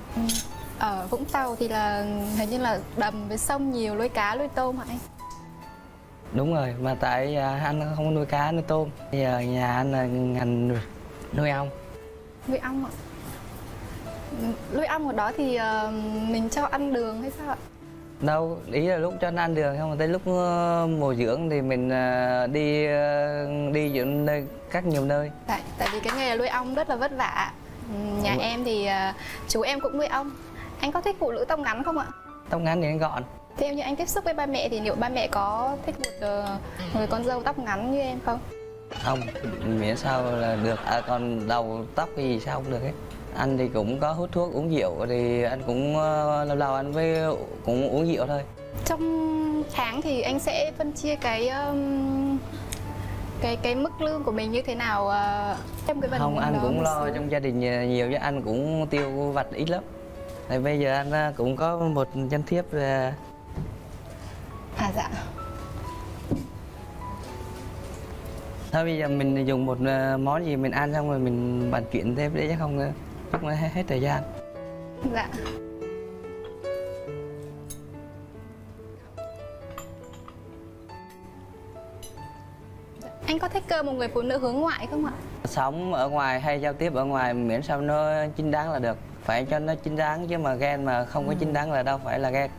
Ở Vũng Tàu thì là hình như là đầm với sông nhiều, nuôi cá nuôi tôm hả anh? Đúng rồi, mà tại anh không có nuôi cá nuôi tôm. Bây giờ nhà anh là ngành nuôi ong. Nuôi ong ạ? Nuôi ong ở đó thì mình cho ăn đường hay sao ạ? Đâu, ý là lúc cho nó ăn đường không, tới lúc mùa dưỡng thì mình đi nơi các nhiều nơi. Tại vì cái nghề nuôi ong rất là vất vả. Nhà em thì chú em cũng nuôi ong. Anh có thích phụ nữ tóc ngắn không ạ? Tóc ngắn thì anh gọn. Theo như anh tiếp xúc với ba mẹ thì liệu ba mẹ có thích một người con dâu tóc ngắn như em không? Không, miễn sao là được, còn đầu tóc cái gì sao cũng được hết. Anh thì cũng có hút thuốc uống rượu thì anh cũng lâu lâu anh với cũng uống rượu thôi. Trong tháng thì anh sẽ phân chia cái mức lương của mình như thế nào trong cái phần không? Anh cũng lo trong gia đình nhiều chứ, anh cũng tiêu vặt ít lắm. Tại bây giờ anh cũng có một danh thiếp là à dạ. Thôi bây giờ mình dùng một món gì mình ăn xong rồi mình bàn chuyện thêm để chứ không lúc nó hết thời gian. Dạ. Anh có thích một người phụ nữ hướng ngoại không ạ? Sống ở ngoài hay giao tiếp ở ngoài miễn sao nó chính đáng là được. Phải cho nó chính đáng chứ mà ghen mà không có chính đáng là đâu phải là ghen.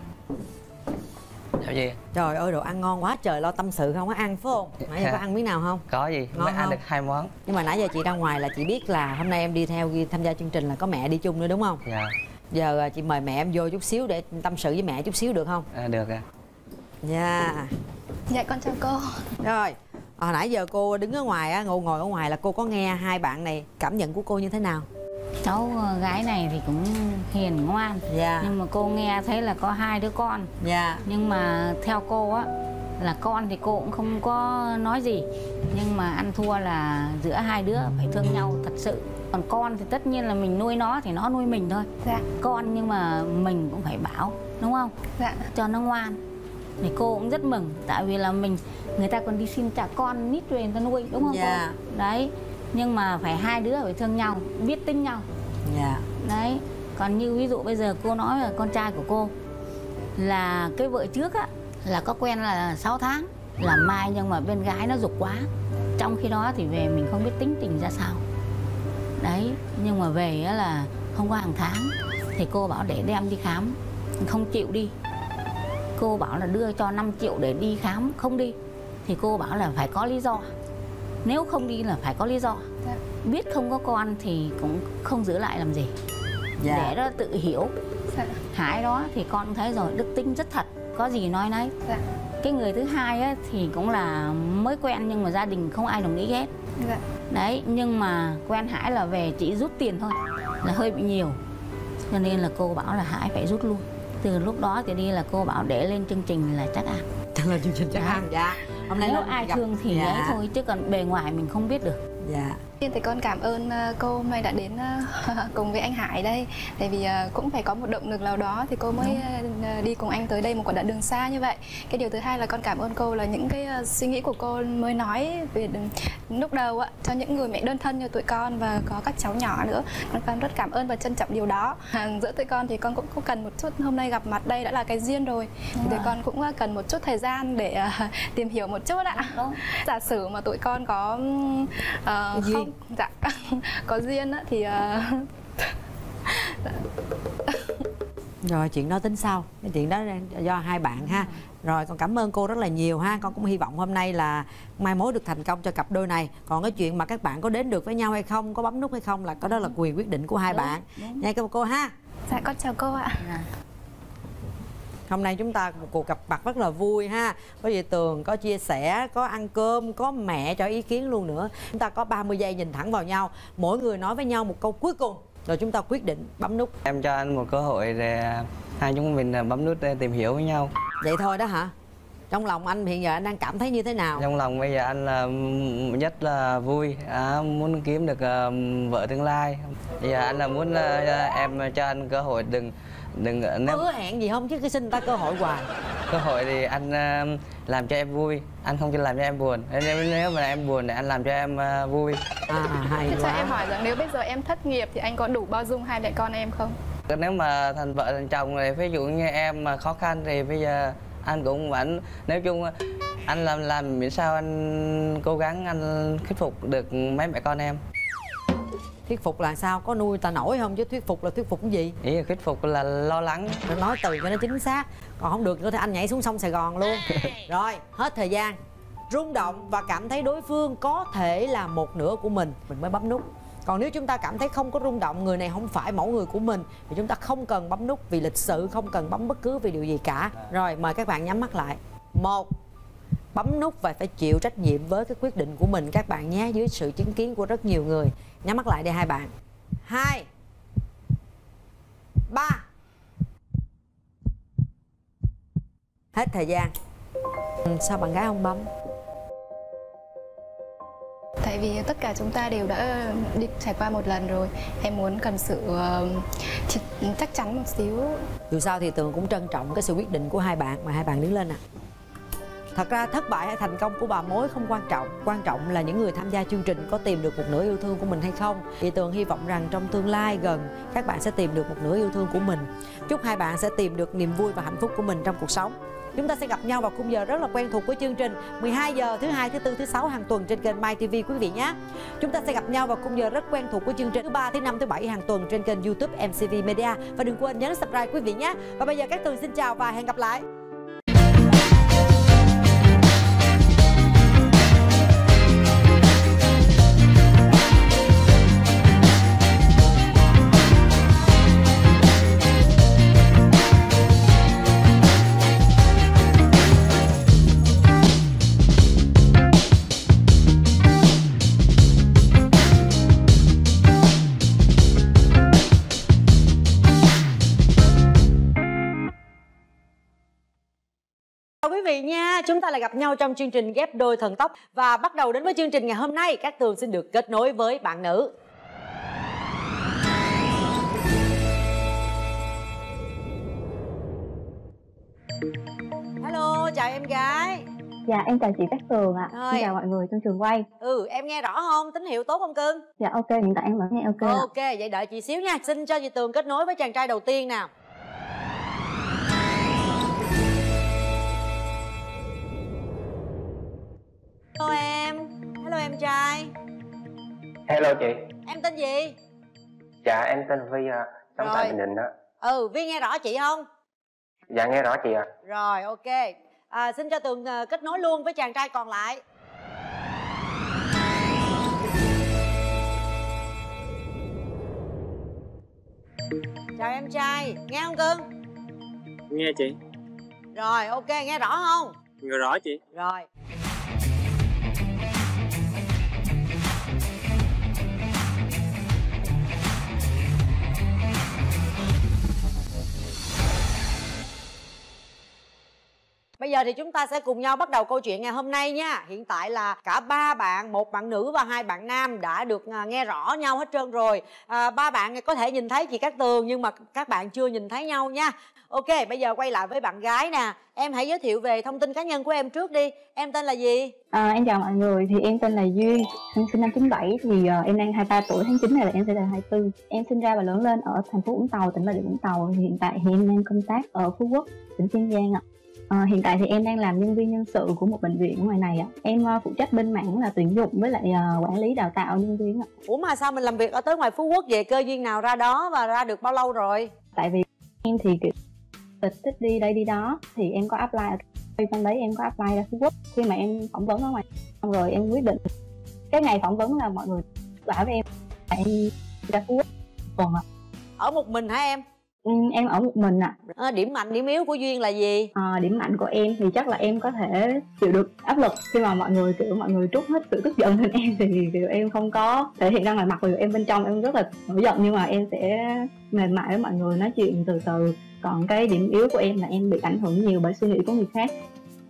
gì? Trời ơi, đồ ăn ngon quá trời, lo tâm sự không có ăn phải không? Nãy giờ có ăn miếng nào không? Có gì, mới ăn được 2 món. Nhưng mà nãy giờ chị ra ngoài là chị biết là hôm nay em đi theo tham gia chương trình là có mẹ đi chung nữa đúng không? Dạ. Giờ chị mời mẹ em vô chút xíu để tâm sự với mẹ chút xíu được không? À, được ạ. Dạ. Dạ con chào cô. Rồi, hồi nãy giờ cô đứng ở ngoài á, ngồi ở ngoài là cô có nghe hai bạn này, cảm nhận của cô như thế nào? Cháu gái này thì cũng hiền ngoan, nhưng mà cô nghe thấy là có 2 đứa con, nhưng mà theo cô á là con thì cô cũng không có nói gì, nhưng mà ăn thua là giữa 2 đứa phải thương nhau thật sự. Còn con thì tất nhiên là mình nuôi nó thì nó nuôi mình thôi, con, nhưng mà mình cũng phải bảo đúng không, cho nó ngoan. Thì cô cũng rất mừng, tại vì là người ta còn đi xin trả con nít rồi người ta nuôi đúng không cô? Đấy, nhưng mà phải 2 đứa phải thương nhau, biết tính nhau. Đấy, còn như ví dụ bây giờ cô nói là con trai của cô là cái vợ trước á là có quen là 6 tháng làm mai, nhưng mà bên gái nó dục quá, trong khi đó thì về mình không biết tính tình ra sao. Đấy, nhưng mà về á là không có hàng tháng thì cô bảo để đem đi khám, không chịu đi. Cô bảo là đưa cho 5 triệu để đi khám, không đi. Thì cô bảo là phải có lý do, nếu không đi là phải có lý do. Biết không có con thì cũng không giữ lại làm gì, để nó tự hiểu. Hải đó thì con thấy rồi, đức tính rất thật, có gì nói nấy. Cái người thứ hai ấy, thì cũng là mới quen nhưng mà gia đình không ai đồng ý hết. Đấy, nhưng mà quen Hải là về chỉ rút tiền thôi, là hơi bị nhiều, cho nên là cô bảo là Hải phải rút luôn. Từ lúc đó thì đi là cô bảo để lên chương trình là chắc ăn. Lên chương trình chắc ăn. Hôm nay nếu ai thương thì đấy thôi, chứ còn bề ngoài mình không biết được. Tiên thì con cảm ơn cô hôm nay đã đến cùng với anh Hải đây. Tại vì cũng phải có một động lực nào đó thì cô mới đi cùng anh tới đây một quãng đoạn đường xa như vậy. Cái điều thứ hai là con cảm ơn cô là những cái suy nghĩ của cô mới nói về lúc đầu cho những người mẹ đơn thân như tụi con và có các cháu nhỏ nữa. Con rất cảm ơn và trân trọng điều đó. Giữa tụi con thì con cũng cần một chút, hôm nay gặp mặt đây đã là cái duyên rồi. Tụi con cũng cần một chút thời gian để tìm hiểu một chút ạ. Giả sử mà tụi con có không, có duyên á thì rồi chuyện đó tính sau, cái chuyện đó do hai bạn ha. Rồi con cảm ơn cô rất là nhiều ha. Con cũng hy vọng hôm nay là mai mối được thành công cho cặp đôi này. Còn cái chuyện mà các bạn có đến được với nhau hay không, có bấm nút hay không là có đó là quyền quyết định của hai bạn nha cô ha. Dạ con chào cô ạ. Hôm nay chúng ta một cuộc gặp mặt rất là vui ha. Có về Tường, có chia sẻ, có ăn cơm, có mẹ cho ý kiến luôn nữa. Chúng ta có 30 giây nhìn thẳng vào nhau, mỗi người nói với nhau một câu cuối cùng rồi chúng ta quyết định bấm nút. Em cho anh một cơ hội để hai chúng mình bấm nút để tìm hiểu với nhau. Vậy thôi đó hả? Trong lòng anh hiện giờ anh đang cảm thấy như thế nào? Trong lòng bây giờ anh là rất là vui, muốn kiếm được vợ tương lai. Bây giờ anh là muốn em cho anh cơ hội, đừng có hứa hẹn gì không chứ cứ xin ta cơ hội hoài. Cơ hội thì anh làm cho em vui, anh không cho làm cho em buồn. Nếu mà em buồn thì anh làm cho em vui. Hay quá. Cho em hỏi rằng nếu bây giờ em thất nghiệp thì anh có đủ bao dung hai mẹ con em không? Nếu mà thành vợ thành chồng thì ví dụ như em mà khó khăn thì bây giờ anh cũng vẫn, nói chung anh làm miễn sao anh cố gắng anh thuyết phục được mấy mẹ con em. Thuyết phục là sao? Có nuôi ta nổi không? Chứ thuyết phục là thuyết phục cái gì? Ý là thuyết phục là lo lắng. Nói từ cho nó chính xác. Còn không được có thể anh nhảy xuống sông Sài Gòn luôn. Rồi, hết thời gian. Rung động và cảm thấy đối phương có thể là một nửa của mình mới bấm nút. Còn nếu chúng ta cảm thấy không có rung động, người này không phải mẫu người của mình thì chúng ta không cần bấm nút vì lịch sự, không cần bấm bất cứ vì điều gì cả. Rồi, mời các bạn nhắm mắt lại. 1. Bấm nút và phải chịu trách nhiệm với cái quyết định của mình các bạn nhé, dưới sự chứng kiến của rất nhiều người. Nhắm mắt lại đây hai bạn. 2 3. Hết thời gian. Sao bạn gái không bấm? Tại vì tất cả chúng ta đều đã đi trải qua một lần rồi. Em muốn cần sự chắc chắn một xíu. Dù sao thì Tường cũng trân trọng cái sự quyết định của hai bạn. Mà hai bạn đứng lên ạ. Thật ra thất bại hay thành công của bà mối không quan trọng. Quan trọng là những người tham gia chương trình có tìm được một nửa yêu thương của mình hay không. Chị Tường hy vọng rằng trong tương lai gần các bạn sẽ tìm được một nửa yêu thương của mình. Chúc hai bạn sẽ tìm được niềm vui và hạnh phúc của mình trong cuộc sống. Chúng ta sẽ gặp nhau vào khung giờ rất là quen thuộc của chương trình 12 giờ thứ Hai, thứ Tư, thứ Sáu hàng tuần trên kênh My TV quý vị nhé. Chúng ta sẽ gặp nhau vào khung giờ rất quen thuộc của chương trình thứ Ba, thứ Năm, thứ Bảy hàng tuần trên kênh YouTube MCV Media. Và đừng quên nhấn subscribe quý vị nhé. Và bây giờ Cát Tường xin chào và hẹn gặp lại. chúng ta lại gặp nhau trong chương trình Ghép Đôi Thần Tốc. Và bắt đầu đến với chương trình ngày hôm nay, Cát Tường xin được kết nối với bạn nữ. Hello, chào em gái. Dạ, em chào chị Cát Tường ạ. Xin chào mọi người trong trường quay. Ừ, em nghe rõ không? Tín hiệu tốt không cưng? Dạ, ok, hiện tại em vẫn nghe ok. Ok, vậy đợi chị xíu nha. Xin cho chị Tường kết nối với chàng trai đầu tiên nào. Hello em. Hello em trai. Hello chị. Em tên gì? Dạ, em tên Vi ạ. Sống tại Bình Định ạ. Ừ, Vi nghe rõ chị không? Dạ, nghe rõ chị ạ. Rồi, ok. Xin cho Tường kết nối luôn với chàng trai còn lại. Chào em trai, nghe không cưng? Nghe chị. Rồi, ok, nghe rõ không? Nghe rõ chị. Rồi. Bây giờ thì chúng ta sẽ cùng nhau bắt đầu câu chuyện ngày hôm nay nha. Hiện tại là cả ba bạn, một bạn nữ và hai bạn nam đã được nghe rõ nhau hết trơn rồi. Ba bạn có thể nhìn thấy chị Cát Tường nhưng mà các bạn chưa nhìn thấy nhau nha. Ok, bây giờ quay lại với bạn gái nè. Em hãy giới thiệu về thông tin cá nhân của em trước đi. Em tên là gì? Em chào mọi người, thì em tên là Duyên. Em sinh năm 97, thì em đang 23 tuổi, tháng 9 này là em sẽ là 24. Em sinh ra và lớn lên ở thành phố Vũng Tàu, tỉnh Bà Rịa Vũng Tàu. Thì hiện tại thì em đang công tác ở Phú Quốc, tỉnh Trương Giang ạ. Hiện tại thì em đang làm nhân viên nhân sự của một bệnh viện ngoài này ạ. Em phụ trách bên mảng là tuyển dụng với lại quản lý đào tạo nhân viên ạ. Ủa mà sao mình làm việc ở tới ngoài Phú Quốc về, cơ duyên nào ra đó và ra được bao lâu rồi? Tại vì em thì kiểu thích đi đây đi đó, thì em có apply ở trong đấy, em có apply ra Phú Quốc. Khi mà em phỏng vấn ở ngoài xong rồi em quyết định, cái ngày phỏng vấn là mọi người bảo với em là em ra Phú Quốc. Còn ở một mình hả em? Em ở một mình ạ. Điểm mạnh, điểm yếu của Duyên là gì? Điểm mạnh của em thì chắc là em có thể chịu được áp lực. Khi mà mọi người trút hết sự tức giận lên em thì kiểu em không có thể hiện ra ngoài mặt, vì em bên trong em rất là nổi giận, nhưng mà em sẽ mềm mại với mọi người, nói chuyện từ từ. Còn cái điểm yếu của em là em bị ảnh hưởng nhiều bởi suy nghĩ của người khác.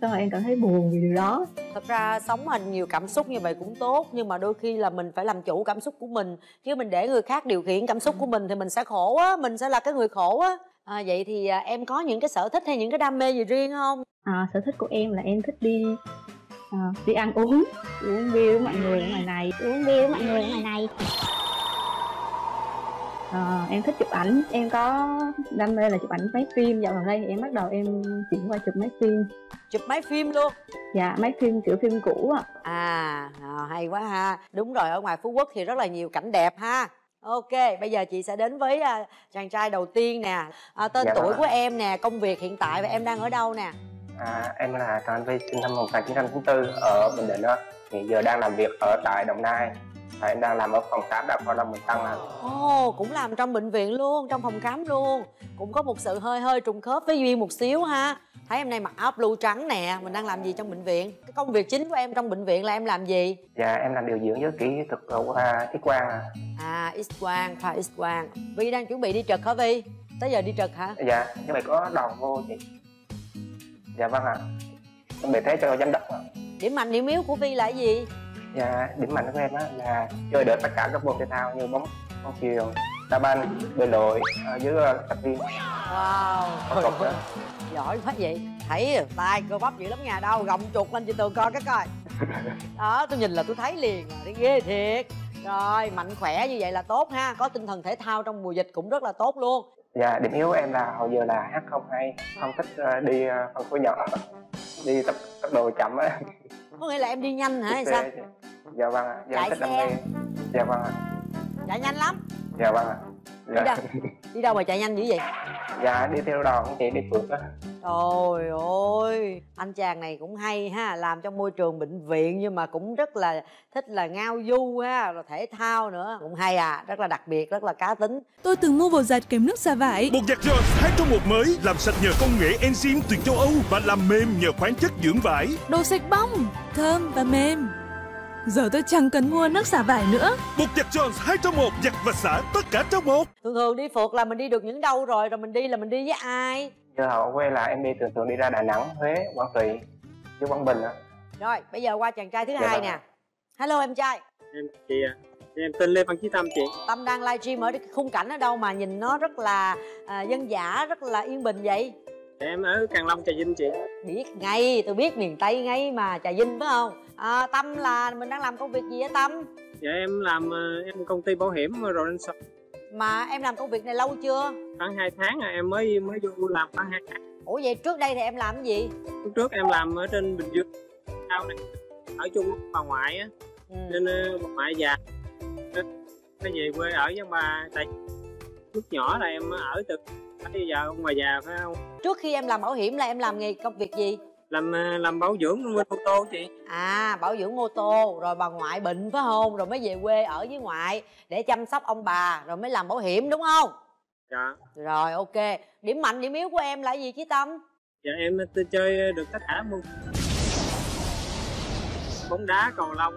Xong rồi em cảm thấy buồn vì điều đó. Thật ra sống mà nhiều cảm xúc như vậy cũng tốt, nhưng mà đôi khi là mình phải làm chủ cảm xúc của mình, chứ mình để người khác điều khiển cảm xúc của mình thì mình sẽ khổ á, mình sẽ là cái người khổ á. Vậy thì em có những cái sở thích hay những cái đam mê gì riêng không? Sở thích của em là em thích đi ăn uống, uống bia với mọi người ở ngoài này, em thích chụp ảnh, em có đam mê là chụp ảnh máy phim. Dạo gần đây thì em bắt đầu em chuyển qua chụp máy phim. Chụp máy phim luôn? Dạ, máy phim kiểu phim cũ ạ. Hay quá ha. Đúng rồi, ở ngoài Phú Quốc thì rất là nhiều cảnh đẹp ha. Ok, bây giờ chị sẽ đến với chàng trai đầu tiên nè. Tên tuổi của em nè, công việc hiện tại và em đang ở đâu nè? Em là Trần Vi Sinh, năm 1994 ở Bình Định đó. Hiện giờ đang làm việc ở tại Đồng Nai. Em đang làm ở phòng khám đa khoa Long Bình Tân. Cũng làm trong bệnh viện luôn, trong phòng khám luôn. Cũng có một sự hơi trùng khớp với Duyên một xíu ha. Thấy em nay mặc áo blue trắng nè. Mình đang làm gì trong bệnh viện? Cái công việc chính của em trong bệnh viện là em làm gì? Dạ, em làm điều dưỡng với kỹ thuật khoa X quang. Khoa X quang. Vi đang chuẩn bị đi trực hả Vi? Tới giờ đi trực hả? Dạ, nhưng mà có đòn vô chị. Dạ vâng ạ. Em bị thế cho giám đốc ạ. Điểm mạnh, điểm yếu của Vi là cái gì? Dạ, điểm mạnh của em là chơi được tất cả các môn thể thao như bóng chuyền, đá banh, bơi lội với tập viên. Wow, giỏi quá vậy. Thấy tay cơ bắp dữ lắm nhà đâu, gọng chuột lên chị Tường coi cái coi. Đó, tôi nhìn là tôi thấy liền, ghê thiệt. Rồi, mạnh khỏe như vậy là tốt ha, có tinh thần thể thao trong mùa dịch cũng rất là tốt luôn. Dạ, điểm yếu của em là hồi giờ là hát không hay, không thích đi phân khối nhỏ, đi tốc độ chậm á. Có nghĩa là em đi nhanh hả hay sao? Dạ vâng ạ. Chạy xe. Dạ vâng ạ. Chạy nhanh lắm. Dạ vâng ạ. Đi đâu mà chạy nhanh dữ vậy? Dạ đi theo đoàn chị, đi phượt á. Trời ơi, anh chàng này cũng hay ha, làm trong môi trường bệnh viện nhưng mà cũng rất là thích là ngao du ha, rồi thể thao nữa, cũng hay rất là đặc biệt, rất là cá tính. Tôi từng mua bột giặt kèm nước xả vải. Bột giặt giọt 2 trong 1 mới, làm sạch nhờ công nghệ enzyme từ châu Âu và làm mềm nhờ khoáng chất dưỡng vải. Đồ sạch bóng, thơm và mềm. Giờ tôi chẳng cần mua nước xả vải nữa. Bột giặt Jones 2 trong 1, giặt và xả tất cả trong một. Thường đi phượt là mình đi được những đâu rồi mình đi là mình đi với ai? Giờ hậu quê là em đi thường đi ra Đà Nẵng, Huế, Quảng Trị. với Quang Bình ạ. Rồi bây giờ qua chàng trai thứ hai nè. Hello em trai. Em chị ạ. Em tên Lê Văn Chi Tâm chị. Tâm đang livestream ở khung cảnh ở đâu mà nhìn nó rất là dân dã, rất là yên bình vậy? Em ở Càng Long Trà Vinh chị. Biết ngay, tôi biết miền Tây ngay mà, Trà Vinh phải không? À, Tâm là mình đang làm công việc gì á Tâm? Dạ em làm công ty bảo hiểm rồi anh. Mà em làm công việc này lâu chưa? Khoảng 2 tháng rồi, em mới vô làm khoảng 2 tháng. Ủa vậy trước đây thì em làm cái gì? Lúc trước em làm ở trên Bình Dương. Sau này ở chung với bà ngoại á. Nên bà ngoại già cái về quê ở với ông bà. Tại lúc nhỏ là em ở từ bây giờ ông bà già phải không? Trước khi em làm bảo hiểm là em làm nghề công việc gì? Làm bảo dưỡng mô tô chị. À bảo dưỡng mô tô. Rồi bà ngoại bệnh phải không? Rồi mới về quê ở với ngoại để chăm sóc ông bà rồi mới làm bảo hiểm đúng không? Dạ. Rồi ok. Điểm mạnh điểm yếu của em là gì chứ Tâm? Dạ em chơi được tất cả môn bóng đá, cầu lông.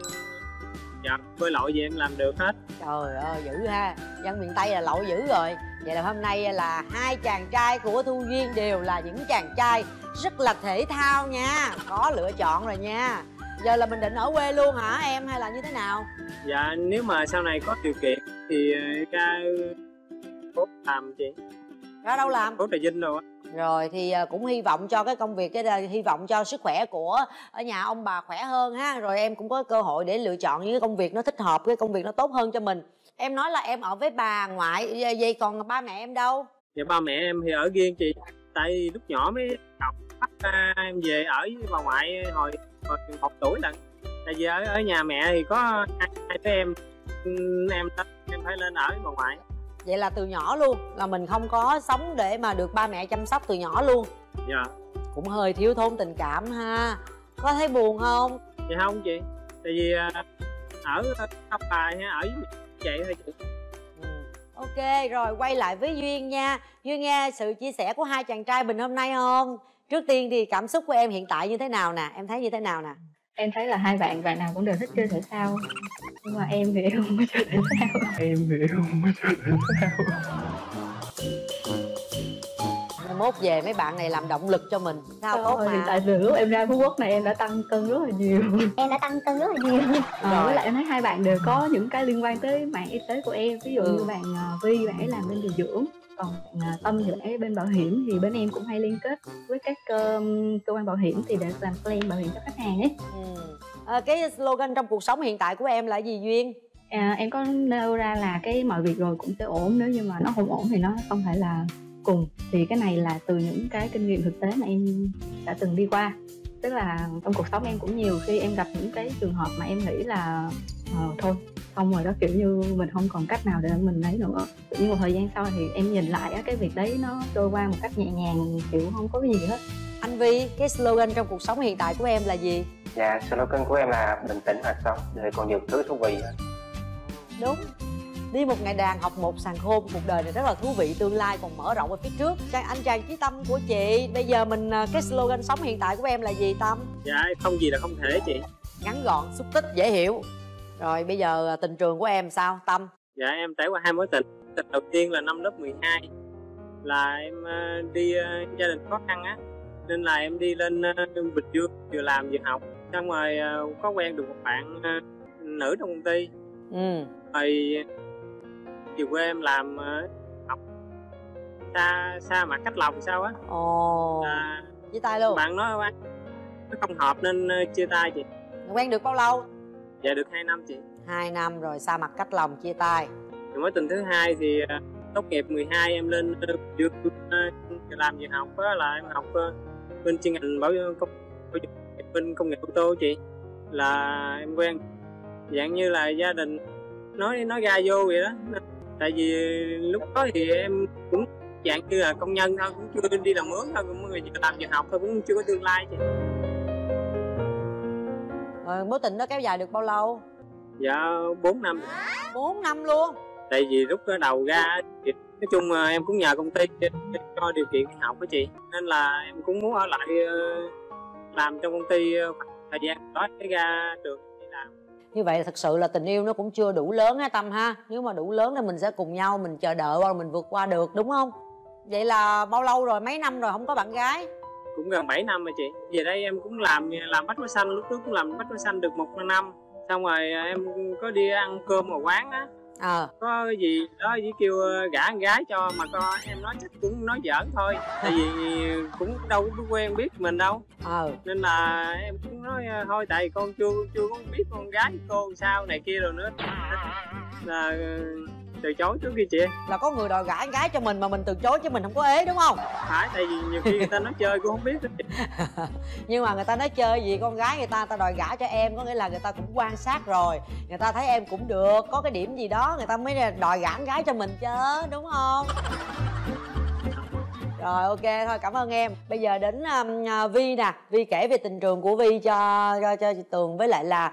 Dạ bơi lội gì em làm được hết. Trời ơi dữ ha. Dân miền Tây là lội dữ rồi. Vậy là hôm nay là hai chàng trai của Thu Duyên đều là những chàng trai rất là thể thao nha. Có lựa chọn rồi nha. Giờ là mình định ở quê luôn hả em hay là như thế nào? Dạ nếu mà sau này có điều kiện thì ra phố làm chị. Ra đâu làm? Phố Trà Vinh rồi. Rồi thì cũng hy vọng cho cái công việc, cái hy vọng cho sức khỏe của ở nhà ông bà khỏe hơn ha. Rồi em cũng có cơ hội để lựa chọn những cái công việc nó thích hợp, cái công việc nó tốt hơn cho mình. Em nói là em ở với bà ngoại, vậy còn ba mẹ em đâu? Dạ ba mẹ em thì ở riêng chị. Tại lúc nhỏ mới học bắt em về ở với bà ngoại hồi 1 tuổi lần. Tại vì ở nhà mẹ thì có hai đứa em phải lên ở với bà ngoại. Vậy là từ nhỏ luôn là mình không có sống để mà được ba mẹ chăm sóc từ nhỏ luôn. Dạ. Cũng hơi thiếu thốn tình cảm ha. Có thấy buồn không? Dạ không chị. Tại vì ở ông bà hay ở với mẹ vậy thôi chị. Ok rồi quay lại với Duyên nha. Duyên nghe sự chia sẻ của hai chàng trai mình hôm nay không? Trước tiên thì cảm xúc của em hiện tại như thế nào nè? Em thấy như thế nào nè? Em thấy là hai bạn nào cũng đều thích chơi thể thao. Nhưng mà em thì em không có chơi thể thao. Mốt về mấy bạn này làm động lực cho mình. Sao tốt ơi, mà hiện tại từ lúc em ra Phú Quốc này em đã tăng cân rất là nhiều. Với lại em thấy hai bạn đều có những cái liên quan tới mạng y tế của em. Ví dụ như bạn Vi, bạn ấy làm bên điều dưỡng. Còn Tâm thì bạn ấy bên bảo hiểm. Thì bên em cũng hay liên kết với các cơ quan bảo hiểm thì để làm plan bảo hiểm cho khách hàng ấy. Cái slogan trong cuộc sống hiện tại của em là gì Duyên? Em có nêu ra là cái mọi việc rồi cũng sẽ ổn. Nếu như mà nó không ổn thì nó không phải là cùng. Thì cái này là từ những cái kinh nghiệm thực tế mà em đã từng đi qua. Tức là trong cuộc sống em cũng nhiều khi em gặp những cái trường hợp mà em nghĩ là thôi xong rồi đó, kiểu như mình không còn cách nào để mình lấy nữa. Nhưng một thời gian sau thì em nhìn lại cái việc đấy nó trôi qua một cách nhẹ nhàng, kiểu không có cái gì hết. Anh Vi, cái slogan trong cuộc sống hiện tại của em là gì? Dạ, slogan của em là bình tĩnh hoặc sống, đời còn nhiều thứ thú vị hết. Đúng. Đi một ngày đàn học một sàn khôn, cuộc đời này rất là thú vị, tương lai còn mở rộng ở phía trước. Anh chàng Chí Tâm của chị, bây giờ mình cái slogan sống hiện tại của em là gì Tâm? Dạ không gì là không thể chị. Ngắn gọn, xúc tích, dễ hiểu. Rồi bây giờ tình trường của em sao Tâm? Dạ em trải qua 2 mối tình. Tình đầu tiên là năm lớp 12 là em đi gia đình khó khăn á, nên là em đi lên Bình Dương vừa làm vừa học. Xong rồi có quen được một bạn nữ trong công ty. Rồi chiều quê em làm học xa mặt cách lòng sao á. Chia tay luôn. Bạn nói nó không hợp nên chia tay chị. Quen được bao lâu? Dạ được 2 năm chị. 2 năm rồi xa mặt cách lòng chia tay. Mối tình thứ hai thì tốt nghiệp 12 em lên Bình Dương làm việc học đó, là em học bên chuyên ngành bên công nghệ ô tô chị. Là em quen dạng như là gia đình nói ra vô vậy đó. Tại vì lúc đó thì em cũng dạng như là công nhân thôi, cũng chưa đi làm mướn thôi, cũng làm việc học thôi, cũng chưa có tương lai chị. Mối tình đó kéo dài được bao lâu? Dạ 4 năm. 4 năm luôn. Tại vì lúc đầu ra thì nói chung em cũng nhờ công ty cho điều kiện học đó chị, nên là em cũng muốn ở lại làm trong công ty khoảng thời gian đó để ra được đi làm. Như vậy thật sự là tình yêu nó cũng chưa đủ lớn ha Tâm ha. Nếu mà đủ lớn thì mình sẽ cùng nhau mình chờ đợi hoặc mình vượt qua được đúng không? Vậy là bao lâu rồi, mấy năm rồi không có bạn gái? cũng gần 7 năm rồi chị. Về đây em cũng làm bánh quế xanh, lúc trước cũng làm bánh quế xanh được 1 năm. Xong rồi em có đi ăn cơm ở quán á. Có cái gì đó chỉ kêu gả con gái cho mà coi, em nói chắc cũng nói giỡn thôi. Tại vì cũng đâu có quen biết mình đâu. Nên là em cũng nói thôi, tại vì con chưa có biết con gái cô sao này kia rồi nữa. Là từ chối trước kia chị. Là có người đòi gả con gái cho mình mà mình từ chối chứ mình không có ế đúng không? Phải, tại vì nhiều khi người ta nói chơi cũng không biết đó chị. Nhưng mà người ta nói chơi gì con gái người ta đòi gả cho em, có nghĩa là người ta cũng quan sát rồi, người ta thấy em cũng được, có cái điểm gì đó người ta mới đòi gả con gái cho mình chứ đúng không? Rồi ok thôi, cảm ơn em. Bây giờ đến Vi nè. Vi kể về tình trường của Vi cho Tường với lại là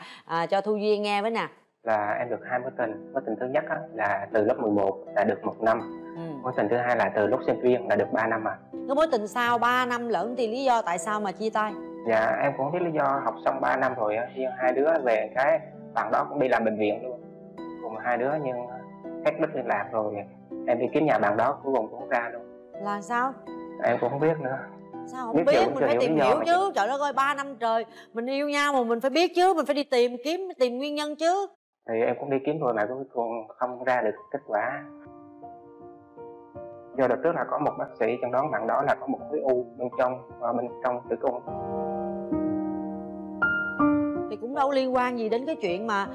cho Thu Duyên nghe với nè. Là em được 2 mối tình. Mối tình thứ nhất là từ lớp 11 là được 1 năm. Mối tình thứ hai là từ lúc sinh viên là được 3 năm à. Cái mối tình sau 3 năm lẫn thì lý do tại sao mà chia tay? Dạ em cũng không biết lý do. Học xong 3 năm rồi nhưng hai đứa về cái bạn đó cũng đi làm bệnh viện luôn. Cùng hai đứa nhưng cắt đứt liên lạc rồi. Em đi kiếm nhà bạn đó cuối cùng cũng không ra luôn. Là sao? Em cũng không biết nữa. Sao không biết, mình phải tìm hiểu chứ. Trời đất ơi, 3 năm trời mình yêu nhau mà mình phải biết chứ. Mình phải đi tìm nguyên nhân chứ. Thì em cũng đi kiếm rồi mà cũng không ra được kết quả. Do đợt trước là có một bác sĩ chẩn đoán bạn đó là có một khối u bên trong tử cung. Thì cũng đâu liên quan gì đến cái chuyện mà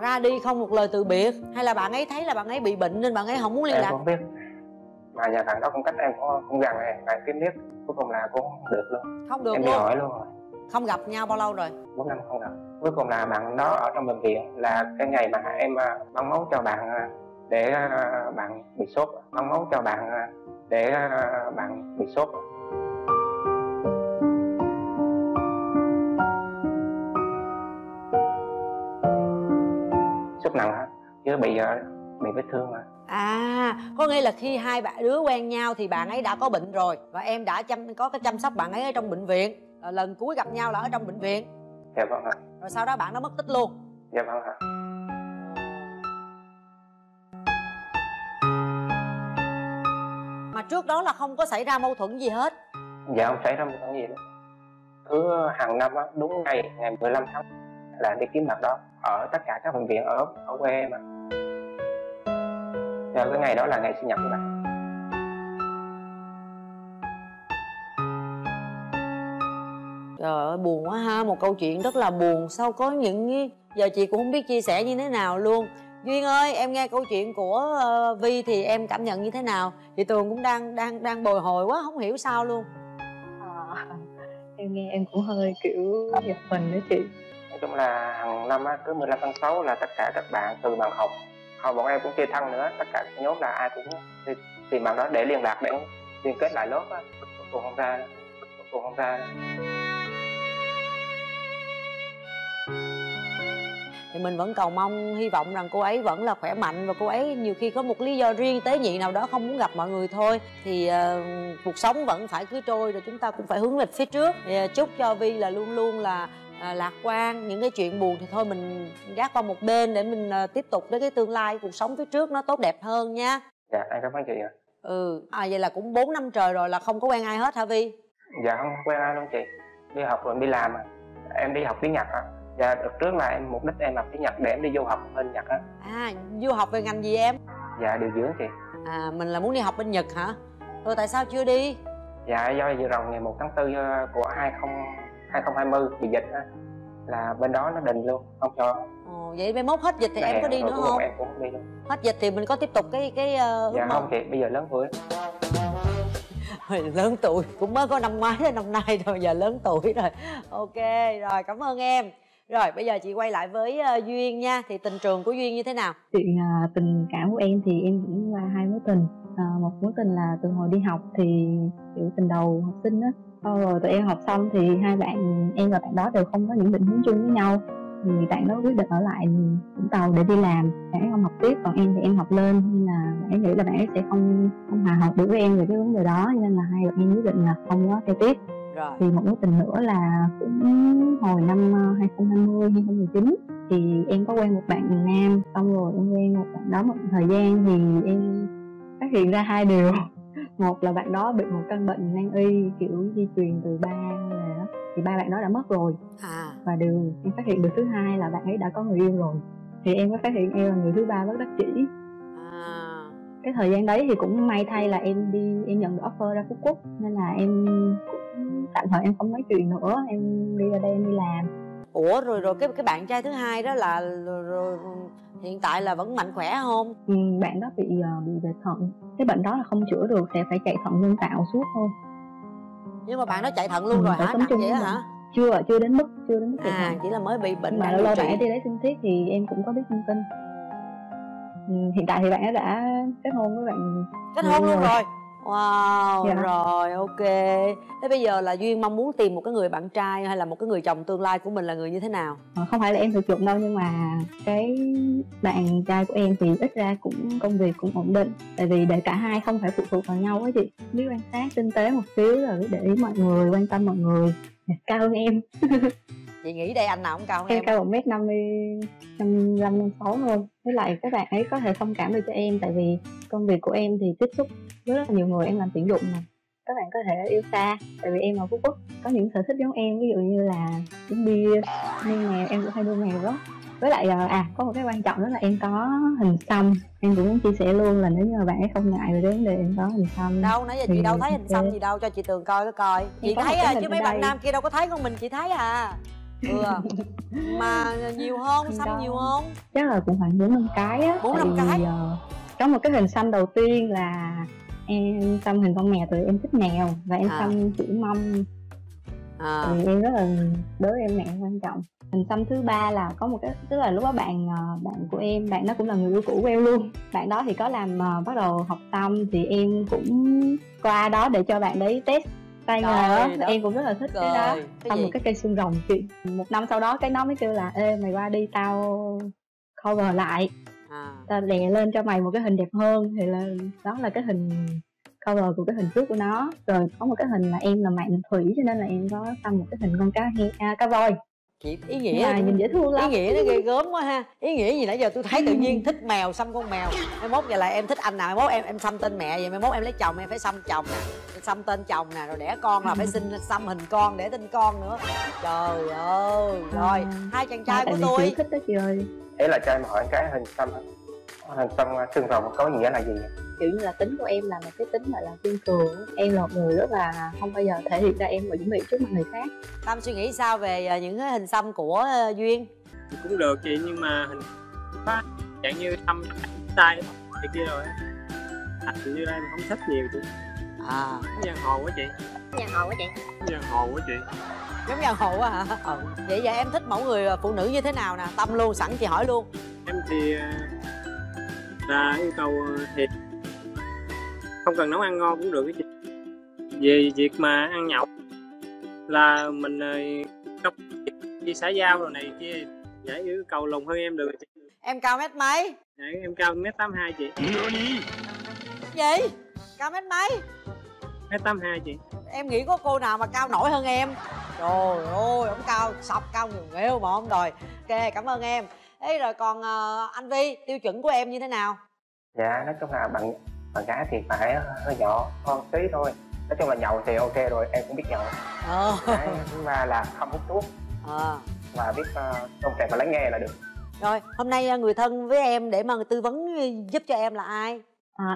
ra đi không một lời từ biệt. Hay là bạn ấy thấy là bạn ấy bị bệnh nên bạn ấy không muốn liên lạc. Em không biết. Mà nhà bạn đó cũng cách em cũng gần này kiếm biết. Cuối cùng là cũng không được luôn. Không được em luôn. Em hỏi luôn rồi. Không gặp nhau bao lâu rồi? 4 năm không gặp. Cuối cùng là bạn đó ở trong bệnh viện, là cái ngày mà em băng máu cho bạn để bạn bị sốt, băng máu cho bạn để bạn bị sốt. Sốt nặng chứ bị vết thương mà. À, có nghĩa là khi hai đứa quen nhau thì bạn ấy đã có bệnh rồi và em đã chăm sóc bạn ấy ở trong bệnh viện. Lần cuối gặp nhau là ở trong bệnh viện. Dạ vâng ạ. Rồi sau đó bạn nó mất tích luôn. Dạ vâng ạ. Mà trước đó là không có xảy ra mâu thuẫn gì hết. Dạ không xảy ra mâu thuẫn gì đâu. Cứ hàng năm á, đúng ngày 15 tháng là đi kiếm mặt đó ở tất cả các bệnh viện ở quê em ạ. Rồi cái ngày đó là ngày sinh nhật của bạn. Trời ơi, buồn quá ha, một câu chuyện rất là buồn. Sao có những... Giờ chị cũng không biết chia sẻ như thế nào luôn. Duyên ơi, em nghe câu chuyện của Vi thì em cảm nhận như thế nào? Chị Tường cũng đang bồi hồi quá, không hiểu sao luôn. Em nghe em cũng hơi kiểu giật mình đó chị. Nói chung là hàng năm á, cứ 15 tháng 6 là tất cả các bạn từ bạn học, bọn em cũng chia thân nữa, tất cả nhốt là ai cũng tìm bạn đó để liên lạc, để liên kết lại lớp á. Cũng không ra. Thì mình vẫn cầu mong, hy vọng rằng cô ấy vẫn là khỏe mạnh. Và cô ấy nhiều khi có một lý do riêng tế nhị nào đó không muốn gặp mọi người thôi. Thì cuộc sống vẫn phải cứ trôi, rồi chúng ta cũng phải hướng về phía trước. Thì chúc cho Vi là luôn luôn là lạc quan. Những cái chuyện buồn thì thôi mình gác qua một bên để mình tiếp tục đến cái tương lai, cuộc sống phía trước nó tốt đẹp hơn nha. Dạ, em cảm ơn chị ạ. Vậy là cũng 4 năm trời rồi là không có quen ai hết hả Vi? Dạ, không quen ai luôn chị. Đi học rồi đi làm à. Em đi học tiếng Nhật à. Dạ, đợt trước là mục đích em học tiếng Nhật để em đi du học bên Nhật á. À, du học về ngành gì em? Dạ, điều dưỡng chị. À, mình là muốn đi học bên Nhật hả? Rồi tại sao chưa đi? Dạ, do dự rồng ngày 1 tháng 4 của 2020 bị dịch á. Là bên đó nó đình luôn, không cho. Ồ, vậy mai mốt hết dịch thì em có đi nữa không? Em cũng không đi luôn. Hết dịch thì mình có tiếp tục cái ước mơ. Dạ không chị, bây giờ lớn tuổi. Lớn tuổi, cũng mới có năm ngoái đến năm nay thôi, giờ lớn tuổi rồi. Ok, rồi cảm ơn em. Rồi bây giờ chị quay lại với Duyên nha. Thì tình trường của Duyên như thế nào? Chuyện tình cảm của em thì em cũng qua 2 mối tình. Một mối tình là từ hồi đi học, thì kiểu tình đầu học sinh á. Sau rồi tụi em học xong thì hai bạn em và bạn đó đều không có những định hướng chung với nhau. Thì bạn đó quyết định ở lại Vũng Tàu để đi làm. Bạn ấy không học tiếp, còn em thì em học lên. Nên là bạn ấy nghĩ là bạn ấy sẽ không hòa hợp được với em về cái vấn đề đó. Nên là hai bạn em quyết định là không có theo tiếp. Rồi. Thì một mối tình nữa là cũng hồi năm 2020, 2019 thì em có quen một bạn nam. Xong rồi em quen một bạn đó một thời gian thì em phát hiện ra hai điều. Một là bạn đó bị một căn bệnh nan y kiểu di truyền từ ba, là thì ba bạn đó đã mất rồi và đường em phát hiện được thứ hai là bạn ấy đã có người yêu rồi, thì em mới phát hiện em là người thứ ba bất đắc chỉ. Cái thời gian đấy thì cũng may thay là em đi, em nhận được offer ra Phú Quốc nên là em cũng tạm thời em không nói chuyện nữa, em đi ra đây em đi làm. Ủa rồi cái bạn trai thứ hai đó là rồi, hiện tại là vẫn mạnh khỏe không? Ừ, bạn đó bị về thận, cái bệnh đó là không chữa được, sẽ phải chạy thận nhân tạo suốt thôi. Nhưng mà bạn đó chạy thận luôn rồi hả? Nặng vậy hả? Chưa đến mức chạy thận. Chỉ là mới bị bệnh. Nhưng mà lâu lâu bạn đi lấy sinh thiết thì em cũng có biết thông tin. Hiện tại thì bạn ấy đã kết hôn với bạn. Kết hôn luôn rồi. Wow, dạ. Rồi, ok. Thế bây giờ là Duyên mong muốn tìm một cái người bạn trai hay là một cái người chồng tương lai của mình là người như thế nào? Không phải là em thực dụng đâu, nhưng mà cái bạn trai của em thì ít ra cũng công việc cũng ổn định. Tại vì để cả hai không phải phụ thuộc vào nhau á chị. Biết quan sát tinh tế một xíu rồi biết để ý mọi người, quan tâm mọi người. Cao hơn em. Chị nghĩ đây anh nào cũng cao hơn em. Em cao 1m55, 1m56 thôi. Với lại các bạn ấy có thể thông cảm được cho em, tại vì công việc của em thì tiếp xúc với rất là nhiều người, em làm tuyển dụng mà. Các bạn có thể yêu xa, tại vì em ở Phú Quốc có những sở thích giống em, ví dụ như là uống bia, nuôi mèo, em cũng hay nuôi mèo đó. Với lại có một cái quan trọng đó là em có hình xăm, em cũng muốn chia sẻ luôn là nếu như mà bạn ấy không ngại về cái vấn đề em có hình xăm. Đâu nãy giờ chị đâu thấy hình xăm gì đâu, cho chị Tường coi cái coi. Chị thấy chứ mấy bạn nam kia đâu có thấy, con mình chị thấy mà nhiều hơn, xăm nhiều hơn. Chắc là cũng khoảng 4-5 cái á. 4-5 cái. Có một cái hình xăm đầu tiên là em xăm hình con mèo, từ em thích mèo và em xăm chữ mâm. Thì em rất là đối với em mẹ quan trọng. Hình xăm thứ ba là có một cái, tức là lúc đó bạn của em, bạn đó cũng là người yêu cũ của em luôn. Bạn đó thì có làm bắt đầu học xăm, thì em cũng qua đó để cho bạn đấy test tay nghề. Em cũng rất là thích rồi, cái đó. Xăm một cái cây xương rồng chị. Một năm sau đó cái nó mới kêu là ê mày qua đi tao cover lại, tao đè lên cho mày một cái hình đẹp hơn. Thì là đó là cái hình cover của cái hình trước của nó. Rồi có một cái hình là em là mạng thủy, cho nên là em có xăm một cái hình con cá voi. Chị ý nghĩa là nhìn dễ thương lắm. Ý nghĩa nó ghê gớm quá ha. Ý nghĩa gì nãy giờ tôi thấy tự nhiên thích mèo xăm con mèo. Mai mốt vậy là em thích anh nào, mai mốt em xăm tên mẹ vậy, mai mốt em lấy chồng em phải xăm chồng nè, xăm tên chồng nè, rồi đẻ con là phải xin xăm hình con để tên con nữa. Trời ơi. Rồi hai chàng trai của tôi thích đó chị ơi. Đấy là cho em hỏi cái hình xăm xương rồng có nghĩa là gì? Kiểu như là tính của em là một cái tính gọi là kiên cường. Em là một người rất là không bao giờ thể hiện ra em và chuẩn bị trước mặt người khác. Tâm suy nghĩ sao về những cái hình xăm của Duyên? Cũng được chị, nhưng mà hình quá dạng như xăm tay thì kia rồi á, hình như em không thích nhiều chị. Giang hồ quá chị. Giang hồ quá chị. Giống giang hồ quá hả? Vậy giờ em thích mẫu người phụ nữ như thế nào nè? Tâm luôn, sẵn chị hỏi luôn. Em thì là yêu cầu thiệt, không cần nấu ăn ngon cũng được cái chị. Về việc mà ăn nhậu là mình không đi xã giao rồi này kia, giải yêu cầu lùng hơn em được chị. Em cao mét mấy? Đấy, em cao 1m82 chị. Gì? Cao mét mấy? 1m82 chị. Em nghĩ có cô nào mà cao nổi hơn em. Trời ơi, ông cao sọc, cao nhiều nghêu mà ông rồi. Ok, cảm ơn em. Thế rồi còn anh Vi, tiêu chuẩn của em như thế nào? Dạ, nói chung là bạn gái thì phải hơi nhỏ con tí thôi. Nói chung là nhậu thì ok rồi, em cũng biết nhậu. Thứ ba là không hút thuốc và biết tôn trọng và lắng nghe là được. Rồi, hôm nay người thân với em để mà tư vấn giúp cho em là ai?